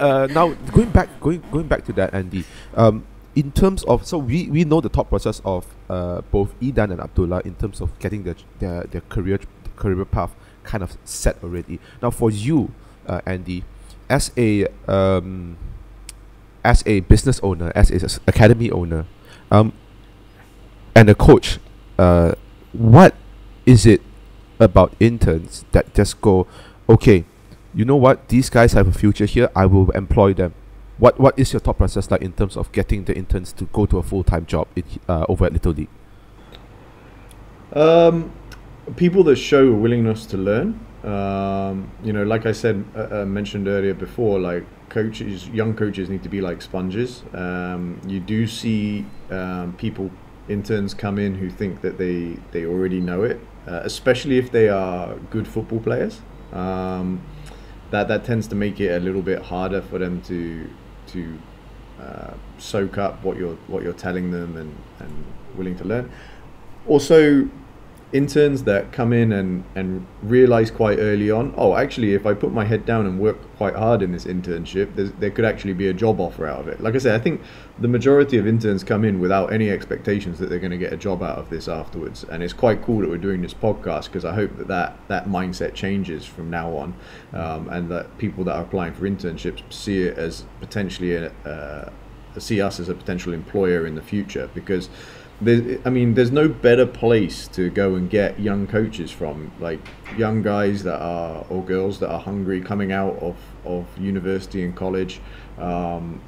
uh, now going back, going going back to that, Andy. Um. In terms of, so we, we know the thought process of uh, both Idan and Abdullah in terms of getting their their, their career career path kind of set already. Now for you, uh, Andy, as a um, as a business owner, as an academy owner, um, and a coach, uh, what is it about interns that just go, okay, you know what, these guys have a future here, I will employ them. What what is your thought process like in terms of getting the interns to go to a full time job in, uh, over at Little League? Um, people that show a willingness to learn. Um, you know, like I said, uh, uh, mentioned earlier before, like coaches, young coaches need to be like sponges. Um, you do see um, people interns come in who think that they they already know it, uh, especially if they are good football players. Um, that that tends to make it a little bit harder for them to to uh, soak up what you're what you're telling them and and willing to learn. Also, interns that come in and and realize quite early on, oh, actually, if I put my head down and work quite hard in this internship, there could actually be a job offer out of it. Like I said, I think the majority of interns come in without any expectations that they're going to get a job out of this afterwards, and it's quite cool that we're doing this podcast, because I hope that that that mindset changes from now on, um, and that people that are applying for internships see it as potentially a, uh, see us as a potential employer in the future, because There's, I mean, there's no better place to go and get young coaches from, like young guys that are, or girls that are hungry coming out of, of university and college, um,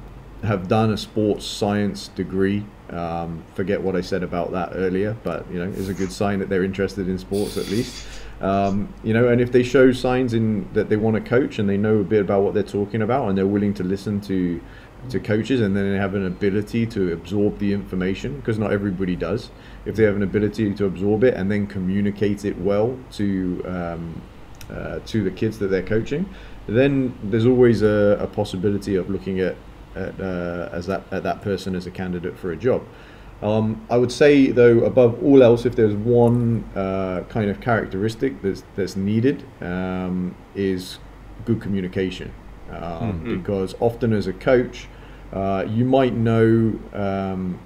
have done a sports science degree. Um, forget what I said about that earlier, but you know, it's a good sign that they're interested in sports at least. Um, you know, and if they show signs in that they want to coach and they know a bit about what they're talking about and they're willing to listen to to coaches, and then they have an ability to absorb the information, because not everybody does. If they have an ability to absorb it and then communicate it well to um, uh, to the kids that they're coaching, then there's always a, a possibility of looking at, at uh, as that at that person as a candidate for a job. Um, I would say, though, above all else, if there's one uh, kind of characteristic that's that's needed, um, is good communication. Um, mm-hmm. Because often as a coach, uh, you might know um,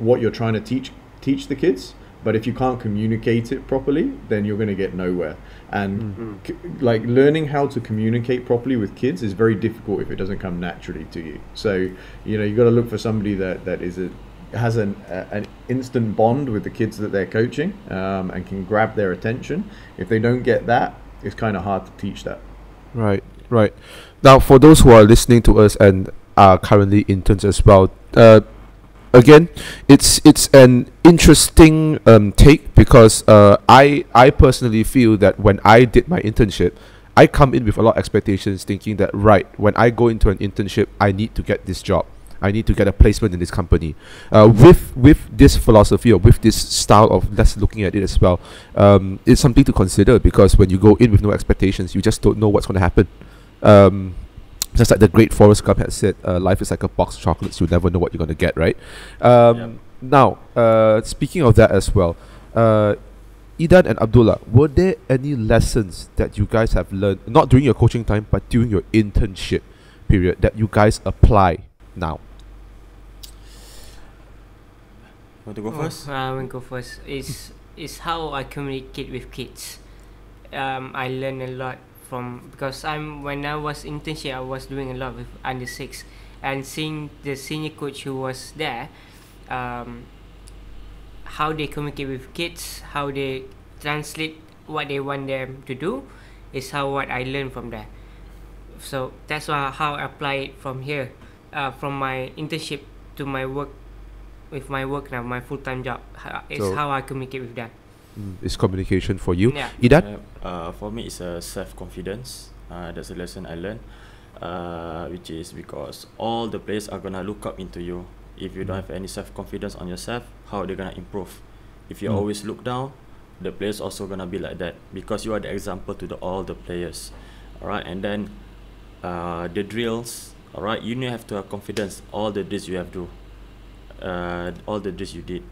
what you're trying to teach teach the kids, but if you can't communicate it properly, then you're going to get nowhere. And mm-hmm. c like learning how to communicate properly with kids is very difficult if it doesn't come naturally to you. So you know, you've got to look for somebody that that is a has an a, an instant bond with the kids that they're coaching, um, and can grab their attention. If they don't get that, it's kind of hard to teach that. Right. Right. Now, for those who are listening to us and are currently interns as well, uh, again, it's it's an interesting um, take, because uh, I I personally feel that when I did my internship, I come in with a lot of expectations, thinking that, right, when I go into an internship, I need to get this job, I need to get a placement in this company. Uh, with with this philosophy, or with this style of let's looking at it as well, um, it's something to consider, because when you go in with no expectations, you just don't know what's going to happen. Um, just like the great Forrest Gump had said, uh, life is like a box of chocolates, you never know what you're going to get, right? Um, yep. Now, uh, speaking of that as well, uh, Idan and Abdullah, were there any lessons that you guys have learned, not during your coaching time, but during your internship period, that you guys apply now? Want to go oh, first? I uh, will go first. It's, it's how I communicate with kids. Um, I learn a lot. From because I'm when I was internship, I was doing a lot with under six, and seeing the senior coach who was there, um, how they communicate with kids, how they translate what they want them to do, is how what I learned from there. So that's why how I apply it from here, uh, from my internship to my work, with my work now, my full time job. It's so how I communicate with them. Mm, it's communication for you. Yeah. Idan? Uh, uh, for me, it's a uh, self-confidence. Uh, that's a lesson I learned, uh, which is because all the players are going to look up into you. If you mm. don't have any self-confidence on yourself, how are they going to improve? If you mm. always look down, the players also going to be like that, because you are the example to the, all the players. All right, and then uh, the drills, all right, you need to have to have confidence, all the drills you have to do, uh, all the drills you did.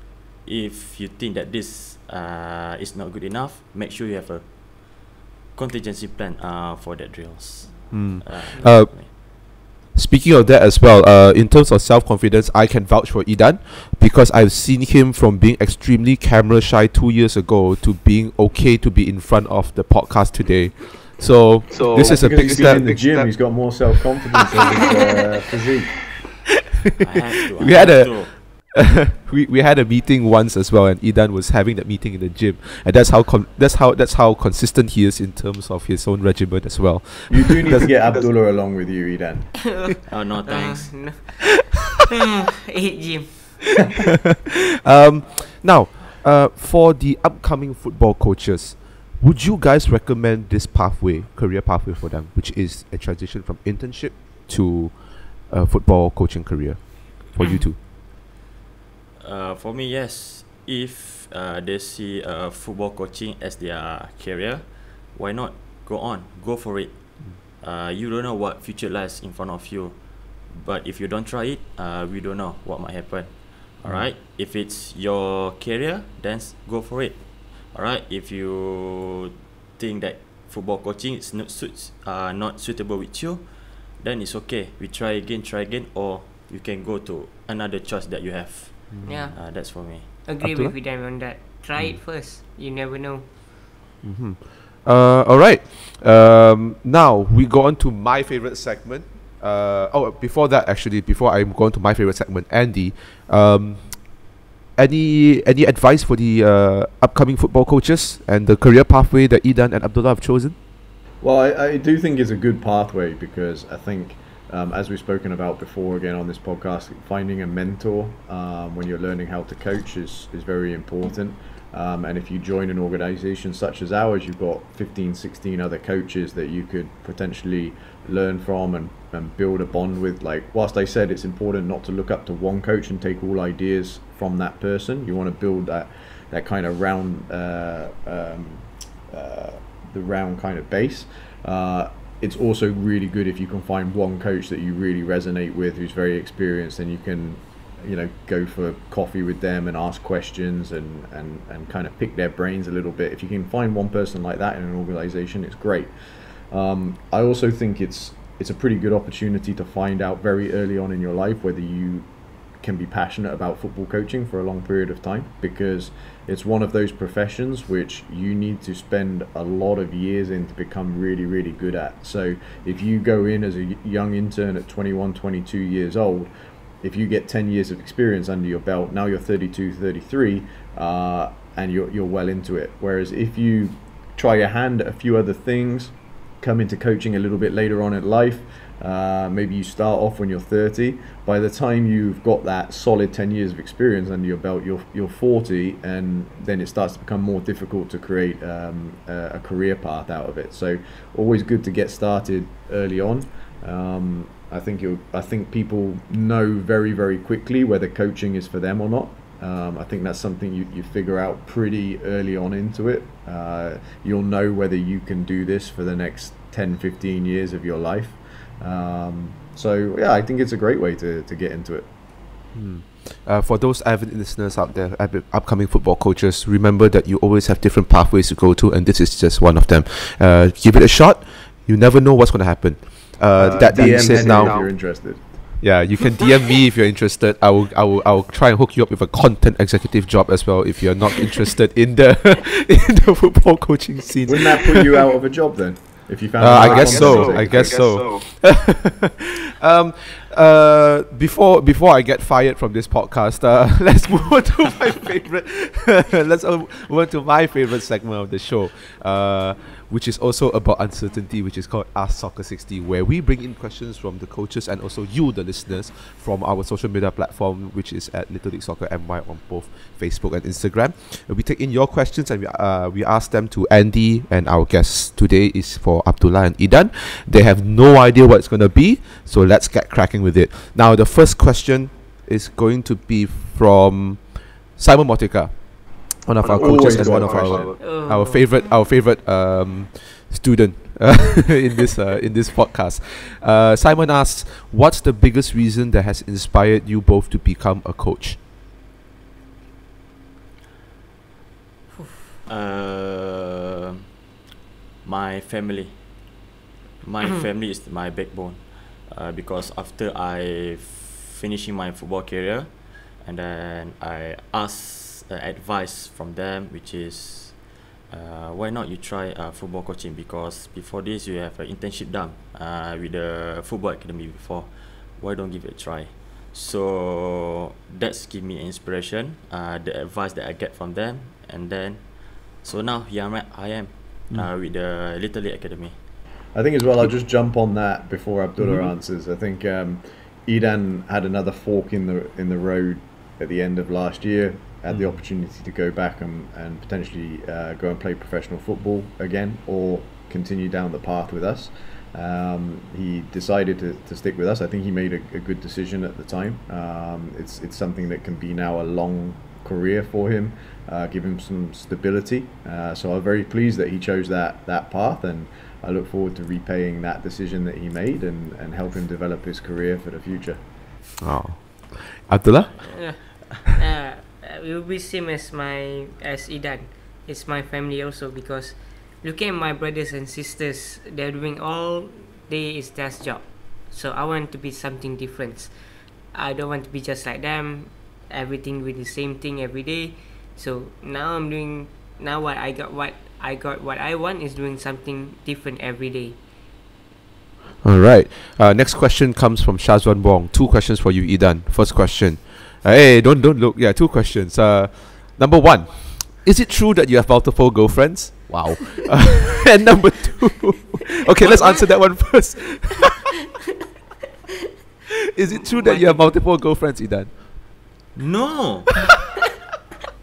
If you think that this uh, is not good enough, make sure you have a contingency plan uh, for that drills. Mm. Uh, uh, speaking of that as well, uh, in terms of self-confidence, I can vouch for Idan, because I've seen him from being extremely camera shy two years ago to being okay to be in front of the podcast today. So, so this is a big step. In the gym, step. He's got more self-confidence in his uh, physique. I have to, I we had have a. To. we we had a meeting once as well, and Idan was having that meeting in the gym, and that's how com that's how that's how consistent he is in terms of his own regimen as well. You do need to get Abdullah along with you, Idan. Oh no, thanks. Uh, no. I hate gym. um, now, uh, for the upcoming football coaches, would you guys recommend this pathway, career pathway for them, which is a transition from internship to a football coaching career, for you two? Uh, for me, yes. If uh, they see uh, football coaching as their career, why not? Go on, go for it. Uh, you don't know what future lies in front of you, but if you don't try it, uh, we don't know what might happen. Alright, if it's your career, then go for it. Alright, if you think that football coaching is not suits, uh, not suitable with you, then it's okay. We try again, try again, or you can go to another choice that you have. Yeah, uh, that's for me. Agree Abdullah? With them on that. Try mm. it first. You never know. Mm-hmm. Uh, all right. Um, now we go on to my favorite segment. Uh, oh, before that, actually, before I'm going to my favorite segment, Andy, um, any any advice for the uh, upcoming football coaches and the career pathway that Idan and Abdullah have chosen? Well, I, I do think it's a good pathway because I think, um, as we've spoken about before again on this podcast, finding a mentor um, when you're learning how to coach is, is very important. Um, and if you join an organization such as ours, you've got fifteen, sixteen other coaches that you could potentially learn from and, and build a bond with. Like, whilst I said it's important not to look up to one coach and take all ideas from that person, you want to build that, that kind of round, uh, um, uh, the round kind of base. Uh, it's also really good if you can find one coach that you really resonate with, who's very experienced, and you can, you know, go for coffee with them and ask questions and, and, and kind of pick their brains a little bit. If you can find one person like that in an organization, it's great. Um, I also think it's it's a pretty good opportunity to find out very early on in your life whether you can be passionate about football coaching for a long period of time, because it's one of those professions which you need to spend a lot of years in to become really, really good at. So if you go in as a young intern at twenty-one, twenty-two years old, if you get ten years of experience under your belt, now you're thirty-two, thirty-three, uh, and you're, you're well into it. Whereas if you try your hand at a few other things, come into coaching a little bit later on in life, uh, maybe you start off when you're thirty, by the time you've got that solid ten years of experience under your belt, you're, you're forty, and then it starts to become more difficult to create um, a, a career path out of it. So always good to get started early on. Um, I think you. I think people know very, very quickly whether coaching is for them or not. Um, I think that's something you, you figure out pretty early on into it. Uh, you'll know whether you can do this for the next ten, fifteen years of your life. Um, so yeah, I think it's a great way to, to get into it. Hmm. Uh, for those avid listeners out there, avid upcoming football coaches, remember that you always have different pathways to go to, and this is just one of them. Uh, give it a shot. You never know what's going to happen. Uh, that being said, now, if you're interested. Yeah, you can D M me if you're interested. I will, I will, I will try and hook you up with a content executive job as well if you're not interested in the in the football coaching scene. Wouldn't that put you out of a job then? If you found, uh, I, guess so, I guess I so. I guess so. um, uh, before before I get fired from this podcast, uh, let's move on to my favorite. let's move on to my favorite segment of the show. Uh, which is also about uncertainty, which is called Ask Soccer sixty, where we bring in questions from the coaches and also you, the listeners, from our social media platform, which is at Little League Soccer M Y on both Facebook and Instagram. We take in your questions and we, uh, we ask them to Andy, and our guest today is for Abdullah and Idan. They have no idea what it's going to be, so let's get cracking with it. Now, the first question is going to be from Simon Motika, one of our coaches and one of our our favorite our favorite um, student uh, in this uh, in this podcast. Uh, Simon asks, "What's the biggest reason that has inspired you both to become a coach?" Uh, my family, my family is my backbone. Uh, because after I finishing my football career, and then I asked Uh, advice from them, which is uh, why not you try uh, football coaching, because before this you have an internship done uh, with the football academy before, why don't give it a try? So that's give me inspiration, uh, the advice that I get from them, and then so now here I am mm. uh, with the Little League Academy. I think as well, I'll just jump on that before Abdullah mm-hmm. answers. I think um, Idan had another fork in the in the road at the end of last year, had the opportunity to go back and, and potentially uh, go and play professional football again or continue down the path with us. Um, he decided to, to stick with us. I think he made a, a good decision at the time. Um, it's it's something that can be now a long career for him, uh, give him some stability. Uh, so I'm very pleased that he chose that that path, and I look forward to repaying that decision that he made and, and help him develop his career for the future. Oh, Abdullah? Uh, uh, it will be same as my as Idan. It's my family also, because looking at my brothers and sisters, they're doing all day is their job. So I want to be something different. I don't want to be just like them, everything with the same thing every day. So now I'm doing, now what I got, what I got, what I want is doing something different every day. All right. Uh, next question comes from Shazwan Bong. Two questions for you, Idan. First question. Uh, hey, don't don't look. Yeah, two questions. Uh, number one. Is it true that you have multiple girlfriends? Wow. uh, and number two. Okay, let's answer that one first. Is it true that you have multiple girlfriends, Idan? No.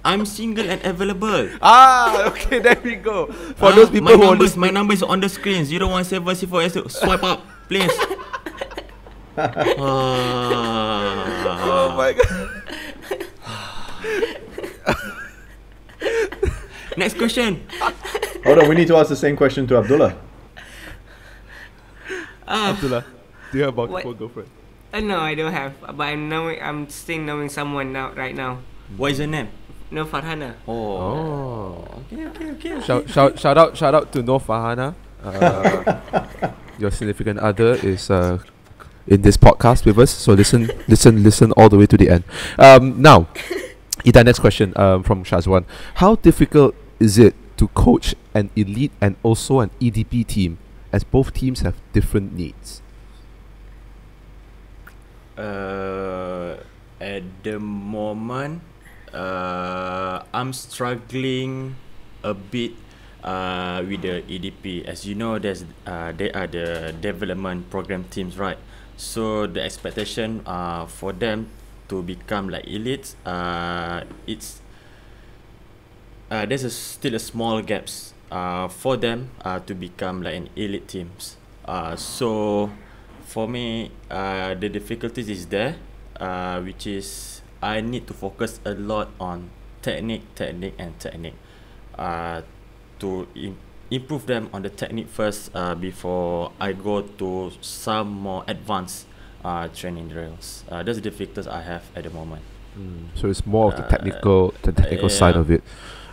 I'm single and available. Ah, okay, there we go. For uh, those people my who numbers, my number is on the screen. zero one seven four eight. Swipe up, please. uh, oh my god. Next question. Hold on, we need to ask the same question to Abdullah. Uh, Abdullah, do you have multiple girlfriends? Uh, no, I don't have. But I'm knowing, I'm still knowing someone now, right now. What is her name? Nuh Farhana. Oh. oh. Okay, okay, okay. Shout, shout, shout out, shout out to Nuh Farhana. Uh, your significant other is uh, in this podcast with us, so listen, listen, listen all the way to the end. Um, now, Ita, next question um, from Shazwan. How difficult is it to coach an elite and also an E D P team, as both teams have different needs? Uh, at the moment, uh, I'm struggling a bit uh, with the E D P. As you know, there's uh, there are the development program teams, right? So the expectation uh, for them to become like elites, uh, it's Uh, there's a still a small gaps uh, for them uh, to become like an elite teams. Uh, so for me, uh, the difficulties is there, uh, which is I need to focus a lot on technique, technique and technique uh, to im improve them on the technique first uh, before I go to some more advanced uh, training drills. Uh, that's the difficulties I have at the moment. Mm. So it's more of the technical, uh, the technical yeah. side of it.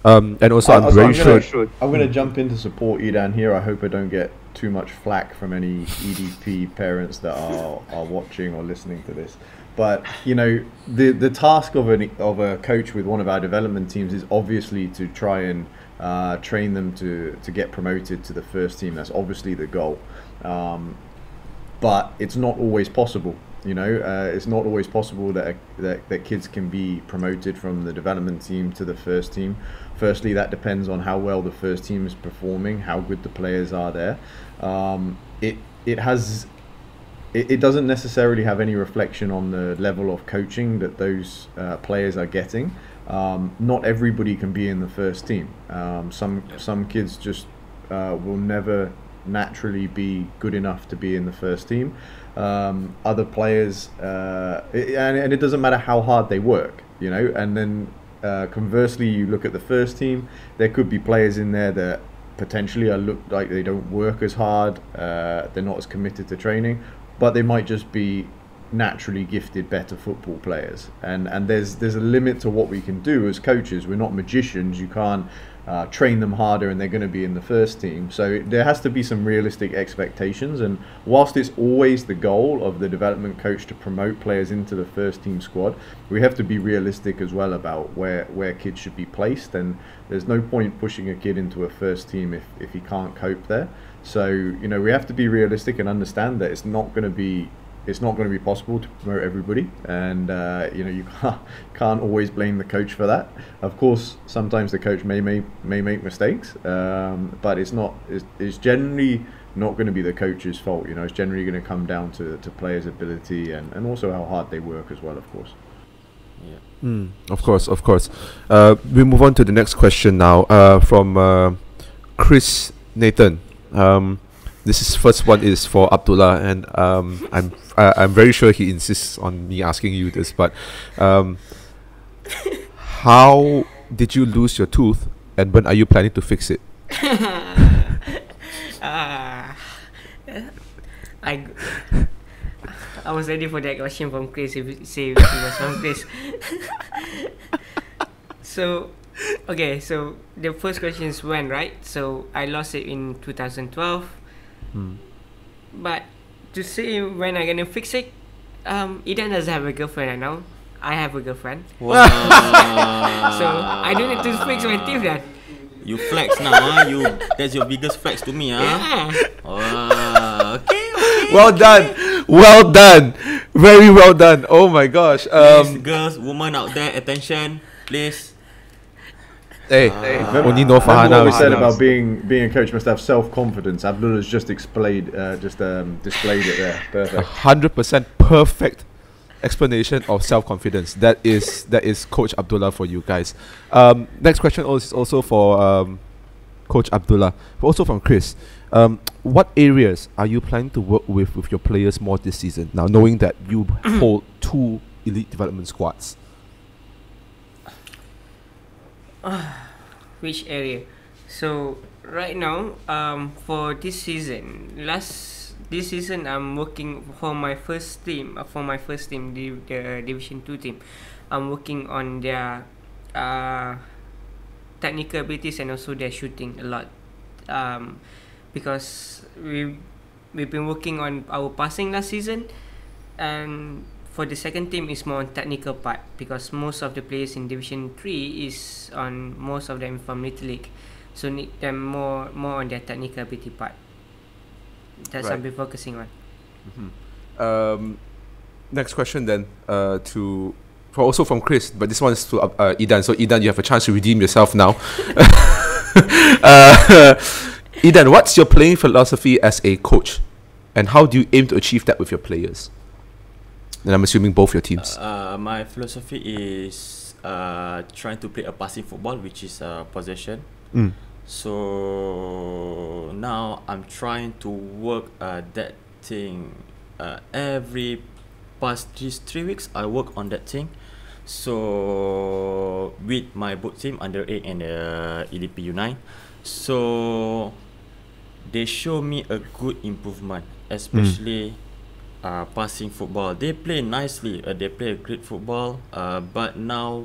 Um, and also, I, I'm also very I'm gonna, sure. I'm going to jump in to support Idan here. I hope I don't get too much flack from any E D P parents that are are watching or listening to this. But you know, the the task of an of a coach with one of our development teams is obviously to try and uh, train them to to get promoted to the first team. That's obviously the goal, um, but it's not always possible. You know, uh, it's not always possible that, that that kids can be promoted from the development team to the first team. Firstly, that depends on how well the first team is performing, how good the players are there. Um, it it has it, it doesn't necessarily have any reflection on the level of coaching that those uh, players are getting. Um, not everybody can be in the first team. Um, some some kids just uh, will never naturally be good enough to be in the first team. Um, other players, uh, it, and, and it doesn't matter how hard they work, you know. And then uh, conversely, you look at the first team, there could be players in there that potentially are look like they don't work as hard, uh, they're not as committed to training, but they might just be naturally gifted better football players. And, and there's, there's a limit to what we can do as coaches. We're not magicians. You can't uh, train them harder and they're going to be in the first team. So it, there has to be some realistic expectations. And whilst it's always the goal of the development coach to promote players into the first team squad, we have to be realistic as well about where, where kids should be placed. And there's no point pushing a kid into a first team if, if he can't cope there. So, you know, we have to be realistic and understand that it's not going to be It's not going to be possible to promote everybody, and uh, you know, you can't, can't always blame the coach for that. Of course, sometimes the coach may may, may make mistakes, um, but it's not it's, it's generally not going to be the coach's fault. You know, it's generally going to come down to to players' ability and and also how hard they work as well, of course. Yeah. Mm, of course, of course. Uh, we move on to the next question now uh, from uh, Chris Nathan. Um, This is first one is for Abdullah, and um, I'm uh, I'm very sure he insists on me asking you this, but um, how did you lose your tooth, and when are you planning to fix it? uh, I I was ready for that question from Chris. If it, say it was from Chris. So, okay, so the first question is when, right? So I lost it in two thousand twelve. Hmm. But to say when I'm gonna fix it, um, Eden doesn't have a girlfriend right now. I have a girlfriend. Wow. So I don't need to fix my teeth then. You flex now, huh? You that's your biggest flex to me, huh? Yeah. Wow. Okay, okay. Well okay. done. Well done. Very well done. Oh my gosh. Um, please, girls, women out there, attention, please. Hey, hey. Uh, remember, only no Farhana. We said about being being a coach must have self confidence. Abdullah's just explained, uh, just um, displayed it there. Perfect. A hundred percent perfect explanation of self confidence. That is that is Coach Abdullah for you guys. Um, next question is also for um, Coach Abdullah, but also from Chris. Um, what areas are you planning to work with with your players more this season? Now, knowing that you hold two elite development squads. Which area? So right now, um, for this season, last this season, I'm working for my first team. Uh, for my first team, the, the Division Two team, I'm working on their uh, technical abilities and also their shooting a lot, um, because we we've been working on our passing last season, and for the second team is more on technical part because most of the players in Division Three is on most of them from Little League, so need them more more on their technical ability part. That's right. What I'm focusing on. Mm-hmm. Um, next question then uh, to for also from Chris, but this one is to uh, Idan. So Idan, you have a chance to redeem yourself now. uh, Idan, what's your playing philosophy as a coach, and how do you aim to achieve that with your players? And I'm assuming both your teams. Uh, my philosophy is uh, trying to play a passing football, which is uh, possession. Mm. So now I'm trying to work uh, that thing. Uh, every past these three weeks, I work on that thing. So with my both team, under eight and uh, E D P U nine. So they show me a good improvement, especially... Mm. Uh, passing football, they play nicely. Uh, they play great football. Uh, but now,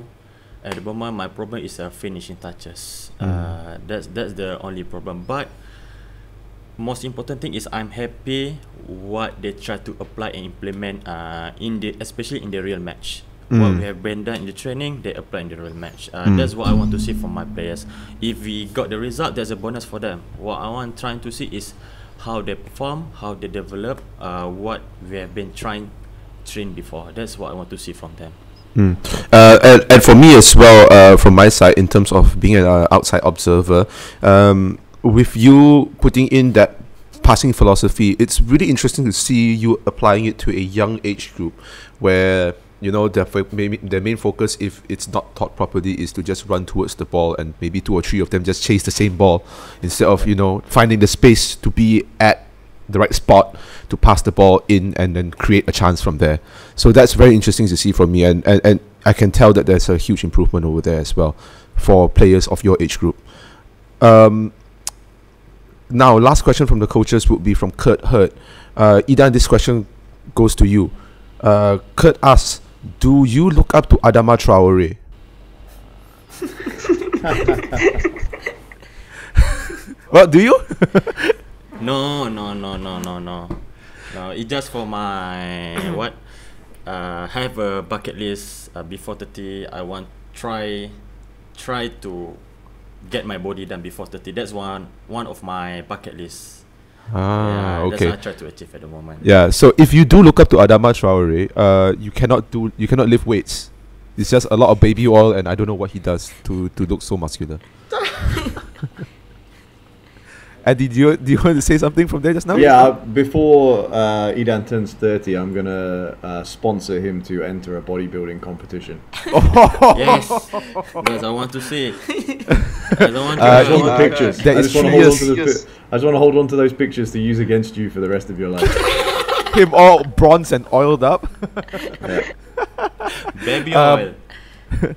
at the moment, my problem is uh, finishing touches. Mm. Uh, that's that's the only problem. But most important thing is I'm happy what they try to apply and implement. Uh, in the especially in the real match, mm. what we have been done in the training, they apply in the real match. Uh, mm. That's what I want to see from my players. If we got the result, there's a bonus for them. What I want trying to see is how they perform, how they develop, uh, what we have been trying train before. That's what I want to see from them. Mm. Uh, and, and for me as well, uh, from my side, in terms of being an uh, outside observer, um, with you putting in that passing philosophy, it's really interesting to see you applying it to a young age group where, you know, their, their main focus, if it's not taught properly, is to just run towards the ball, and maybe two or three of them just chase the same ball instead of, you know, finding the space to be at the right spot to pass the ball in and then create a chance from there. So that's very interesting to see from me, and, and, and I can tell that there's a huge improvement over there as well for players of your age group. Um, now, last question from the coaches would be from Kurt Hurt. Uh, Idan, this question goes to you. Uh, Kurt asks, do you look up to Adama Traoré? Well, do you? no, no, no, no, no, no. No, it's just for my what? Uh, have a bucket list. Uh, before thirty, I want try, try to get my body done before thirty. That's one one of my bucket lists. Ah, yeah, okay. That's what I try to achieve at the moment. Yeah, so if you do look up to Adama Traoré, uh, you cannot do, you cannot lift weights. It's just a lot of baby oil, and I don't know what he does to to look so muscular. Andy, do you, do you want to say something from there just now? Yeah, before uh, Idan turns thirty, I'm going to uh, sponsor him to enter a bodybuilding competition. Yes, yes, I want to see it. I don't want to uh, hold uh, the pictures. I just want to hold on to the I just want to hold on to those pictures to use against you for the rest of your life. Him all bronze and oiled up. Yeah. Baby um, oil.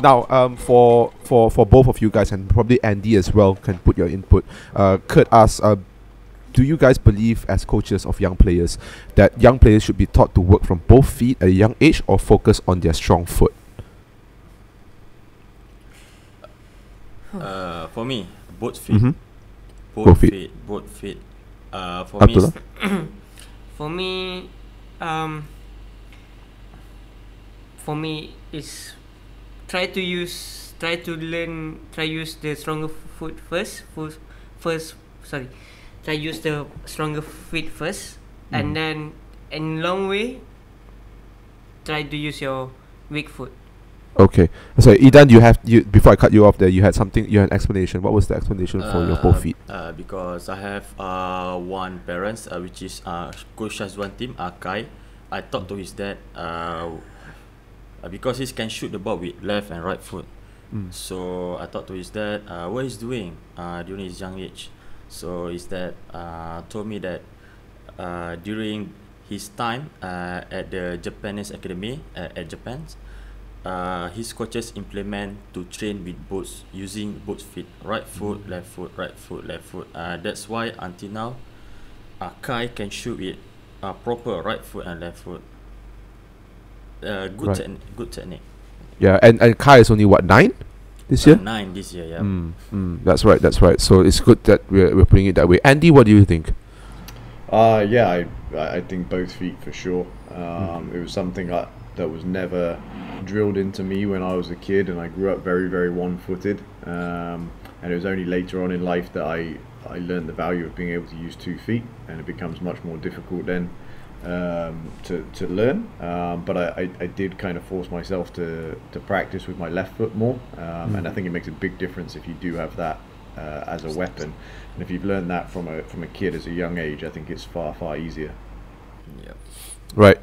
Now, um, for for for both of you guys, and probably Andy as well, can put your input. Uh, Kurt asks, uh, do you guys believe as coaches of young players that young players should be taught to work from both feet at a young age, or focus on their strong foot? Uh, for me, both feet. Mm-hmm. Both, both feet. feet. Both feet. Uh, for Abdullah? me, for me, um, for me is. Try to use, try to learn, try use the stronger foot first. First, first sorry, try use the stronger feet first, mm. and then in long way, try to use your weak foot. Okay, so Idan, you have you before I cut you off there. You had something. You had an explanation. What was the explanation uh, for your both feet? Uh, because I have uh one parents uh, which is uh Coach Shazwan team uh, Kai. I talked to his dad uh. because he can shoot the ball with left and right foot. Mm. So I thought to his dad, uh, what he's doing uh, during his young age. So his dad uh, told me that uh, during his time uh, at the Japanese academy uh, at Japan, uh, his coaches implement to train with both, using both feet, right foot, left foot, right foot, left foot. Uh, that's why until now, uh, Kai can shoot with uh, proper right foot and left foot. Uh, good, right. te good technique. Yeah, and, and Kai is only what, nine this uh, year? Nine this year, yeah. Mm, mm, that's right, that's right. So it's good that we're, we're putting it that way. Andy, what do you think? Uh, yeah, I, I think both feet for sure. Um, mm. It was something I, that was never drilled into me when I was a kid, and I grew up very, very one-footed. Um, and it was only later on in life that I, I learned the value of being able to use two feet, and it becomes much more difficult then. Um, to, to learn, um, but I, I, I did kind of force myself to, to practice with my left foot more, um, mm-hmm. and I think it makes a big difference if you do have that uh, as a weapon, and if you've learned that from a, from a kid as a young age, I think it's far, far easier. Yeah. Right.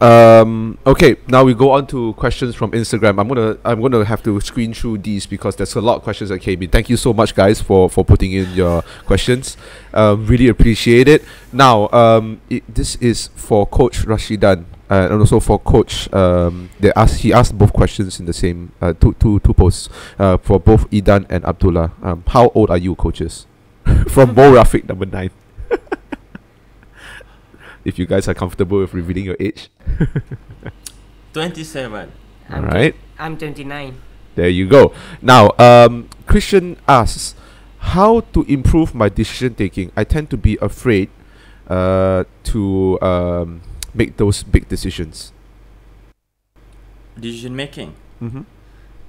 Um, okay. Now we go on to questions from Instagram. I'm gonna I'm gonna have to screen through these because there's a lot of questions that came in. Thank you so much, guys, for for putting in your questions. Um, really appreciate it. Now, um, it, this is for Coach Rasydan uh, and also for Coach. Um, they asked he asked both questions in the same uh, two two two posts uh, for both Idan and Abdullah. Um, how old are you, coaches? From Bo Rafiq number nine. If you guys are comfortable with revealing your age. twenty-seven. All right. I'm twenty-nine. There you go. Now, um, Christian asks, how to improve my decision taking? I tend to be afraid uh, to um, make those big decisions. Decision making? Mm-hmm.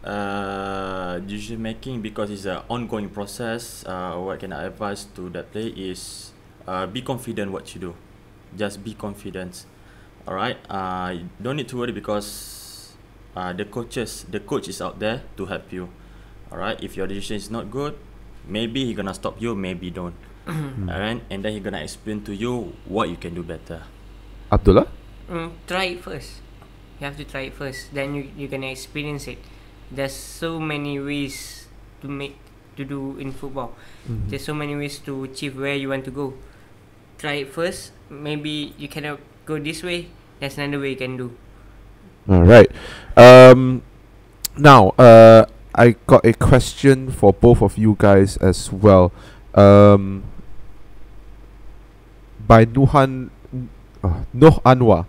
Uh, decision making, because it's an ongoing process. Uh, what can I advise to that player is uh, be confident what you do. Just be confident, all right. Uh, you don't need to worry because uh, the coaches, the coach is out there to help you, all right. If your decision is not good, maybe he's gonna stop you, maybe don't, all right. And then he's gonna explain to you what you can do better. Abdullah, mm, try it first. You have to try it first. Then you you can experience it. There's so many ways to make to do in football. Mm-hmm. There's so many ways to achieve where you want to go. Try it first. Maybe you cannot go this way. That's another way you can do. All right. Um, now, uh, I got a question for both of you guys as well. Um, by Nuhan, uh, Nuh Anwar.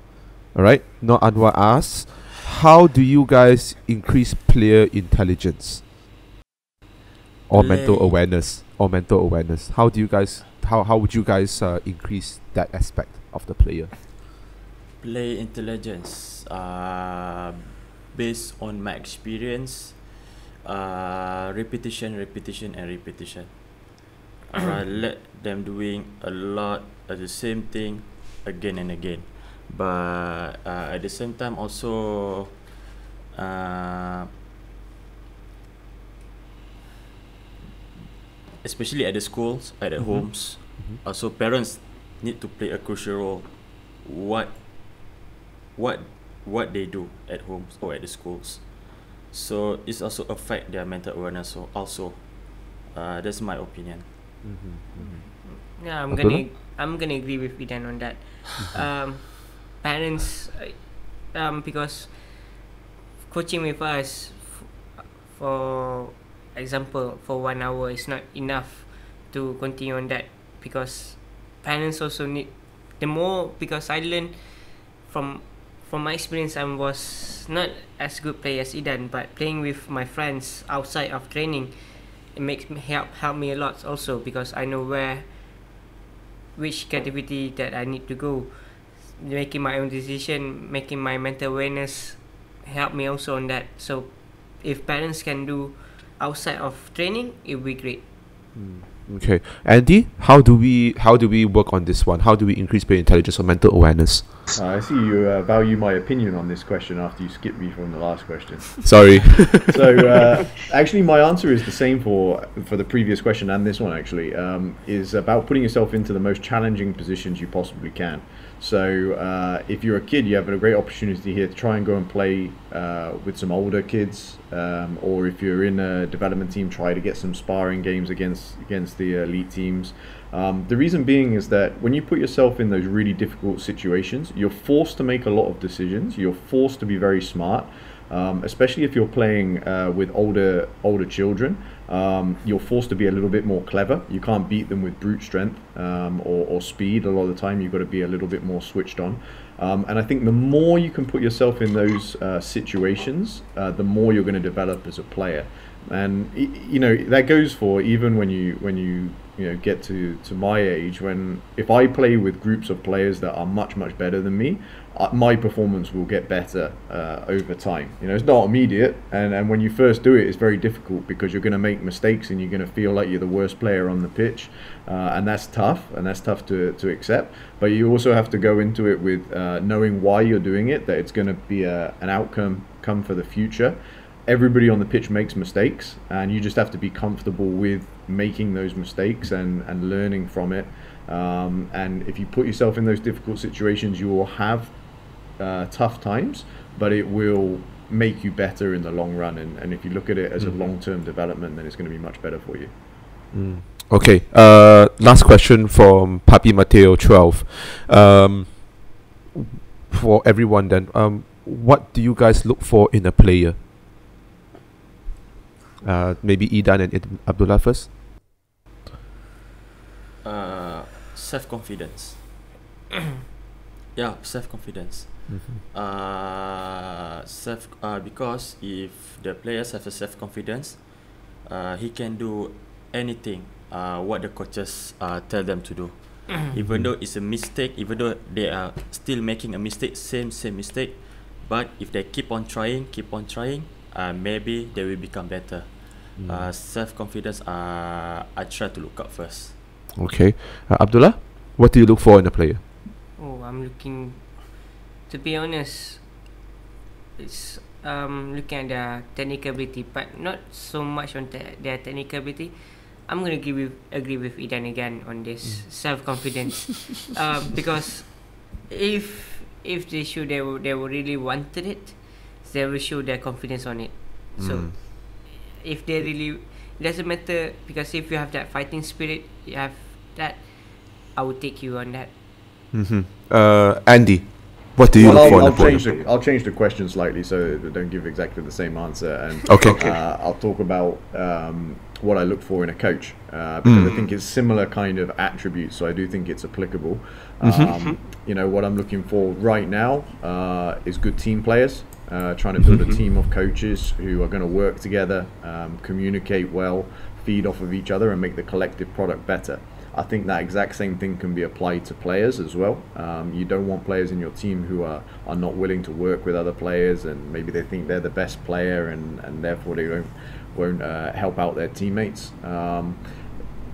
All right. Nuh Anwar asks, how do you guys increase player intelligence or Play. mental awareness? Or mental awareness. How do you guys? How how would you guys uh, increase that aspect of the player? Play intelligence. Uh, based on my experience, uh, repetition, repetition, and repetition. uh, let them doing a lot of the same thing again and again, but uh, at the same time also. Uh, especially at the schools, at the mm-hmm. homes, mm-hmm. also parents need to play a crucial role. What, what, what they do at homes or at the schools. So it's also affect their mental awareness. So also, uh, that's my opinion. Mm-hmm. Mm-hmm. Yeah, I'm gonna I'm gonna agree with Vidan on that. um, parents, um, because coaching with us, f for example, for one hour is not enough to continue on that, because parents also need the more, because I learned from from my experience. I was not as good player as Idan, but playing with my friends outside of training, it makes me help help me a lot also, because I know where which creativity that I need to go, making my own decision, making my mental awareness help me also on that. So if parents can do outside of training, it would be great. Mm. Okay, Andy, how do we how do we work on this one? How do we increase player intelligence or mental awareness? Uh, I see you uh, value my opinion on this question after you skipped me from the last question. Sorry. So uh, actually, my answer is the same for for the previous question and this one. Actually, um, is about putting yourself into the most challenging positions you possibly can. So uh, if you're a kid, you have a great opportunity here to try and go and play uh, with some older kids, um, or if you're in a development team, try to get some sparring games against against the elite teams. Um, the reason being is that when you put yourself in those really difficult situations, you're forced to make a lot of decisions. You're forced to be very smart, um, especially if you're playing uh, with older older children. Um, you're forced to be a little bit more clever. You can't beat them with brute strength um, or, or speed. A lot of the time you've got to be a little bit more switched on. Um, and I think the more you can put yourself in those uh, situations, uh, the more you're going to develop as a player. And you know, that goes for even when you when you you know get to to my age, when if I play with groups of players that are much much better than me, uh, my performance will get better uh, over time. You know, it's not immediate, and and when you first do it, it's very difficult because you're going to make mistakes and you're going to feel like you're the worst player on the pitch, uh, and that's tough and that's tough to to accept. But you also have to go into it with uh, knowing why you're doing it, that it's going to be a, an outcome come for the future. Everybody on the pitch makes mistakes, and you just have to be comfortable with making those mistakes and, and learning from it. Um, and if you put yourself in those difficult situations, you will have uh, tough times, but it will make you better in the long run. And, and if you look at it as mm. a long-term development, then it's going to be much better for you. Mm. Okay. Uh, last question from Papi Mateo twelve. Um, for everyone then, um, what do you guys look for in a player? Uh, maybe Idan and Ed Abdullah first. Uh, self-confidence. Yeah, self-confidence. Mm-hmm. uh, self, uh, because if the players have a self-confidence, uh, he can do anything uh, what the coaches uh, tell them to do. Even though it's a mistake, even though they are still making a mistake, same, same mistake, but if they keep on trying, keep on trying, Uh, maybe they will become better. Mm. Uh, self-confidence, uh, I try to look up first. Okay. Uh, Abdullah, what do you look for in a player? Oh, I'm looking, to be honest, it's um, looking at their technical ability, but not so much on te their technical ability. I'm going to agree with, agree with Idan again on this. Mm. Self-confidence. uh, because if if they should, they will, they will really wanted it, they will show their confidence on it. Mm. So if they really, it doesn't matter, because if you have that fighting spirit, you have that, I will take you on that. Mm-hmm. uh, Andy, what do you well, look I'll, for I'll change, the, I'll change the question slightly so that I don't give exactly the same answer, and okay, okay. Uh, I'll talk about um, what I look for in a coach, uh, because mm. I think it's similar kind of attributes, so I do think it's applicable. Mm-hmm. um, you know, what I'm looking for right now uh, is good team players. Uh, trying to build a team of coaches who are going to work together, um, communicate well, feed off of each other, and make the collective product better. I think that exact same thing can be applied to players as well. Um, you don't want players in your team who are, are not willing to work with other players, and maybe they think they're the best player, and, and therefore they won't, won't uh, help out their teammates. Um,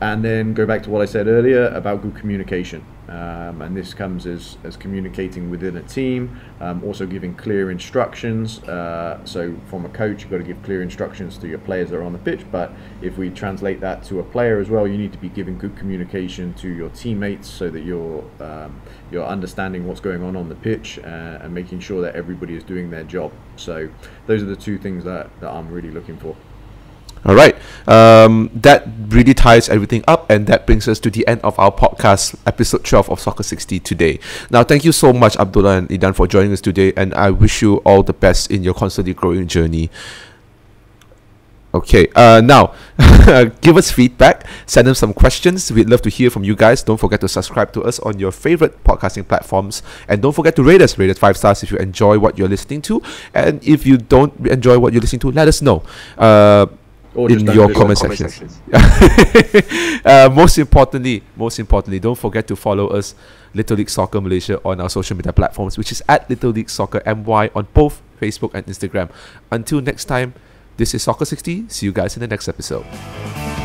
And then go back to what I said earlier about good communication. Um, and this comes as, as communicating within a team, um, also giving clear instructions. Uh, so from a coach, you've got to give clear instructions to your players that are on the pitch. But if we translate that to a player as well, you need to be giving good communication to your teammates so that you're, um, you're understanding what's going on on the pitch uh, and making sure that everybody is doing their job. So those are the two things that, that I'm really looking for. All right, um, that really ties everything up, and that brings us to the end of our podcast, episode twelve of Soccer sixty today. Now, thank you so much, Abdullah and Idan, for joining us today, and I wish you all the best in your constantly growing journey. Okay, uh, now, give us feedback, send us some questions. We'd love to hear from you guys. Don't forget to subscribe to us on your favorite podcasting platforms. And don't forget to rate us. Rate us five stars if you enjoy what you're listening to. And if you don't enjoy what you're listening to, let us know. Uh... Or in your comment section. uh, most importantly, most importantly, don't forget to follow us, Little League Soccer Malaysia, on our social media platforms, which is at Little League Soccer M Y on both Facebook and Instagram. Until next time, this is Soccer sixty. See you guys in the next episode.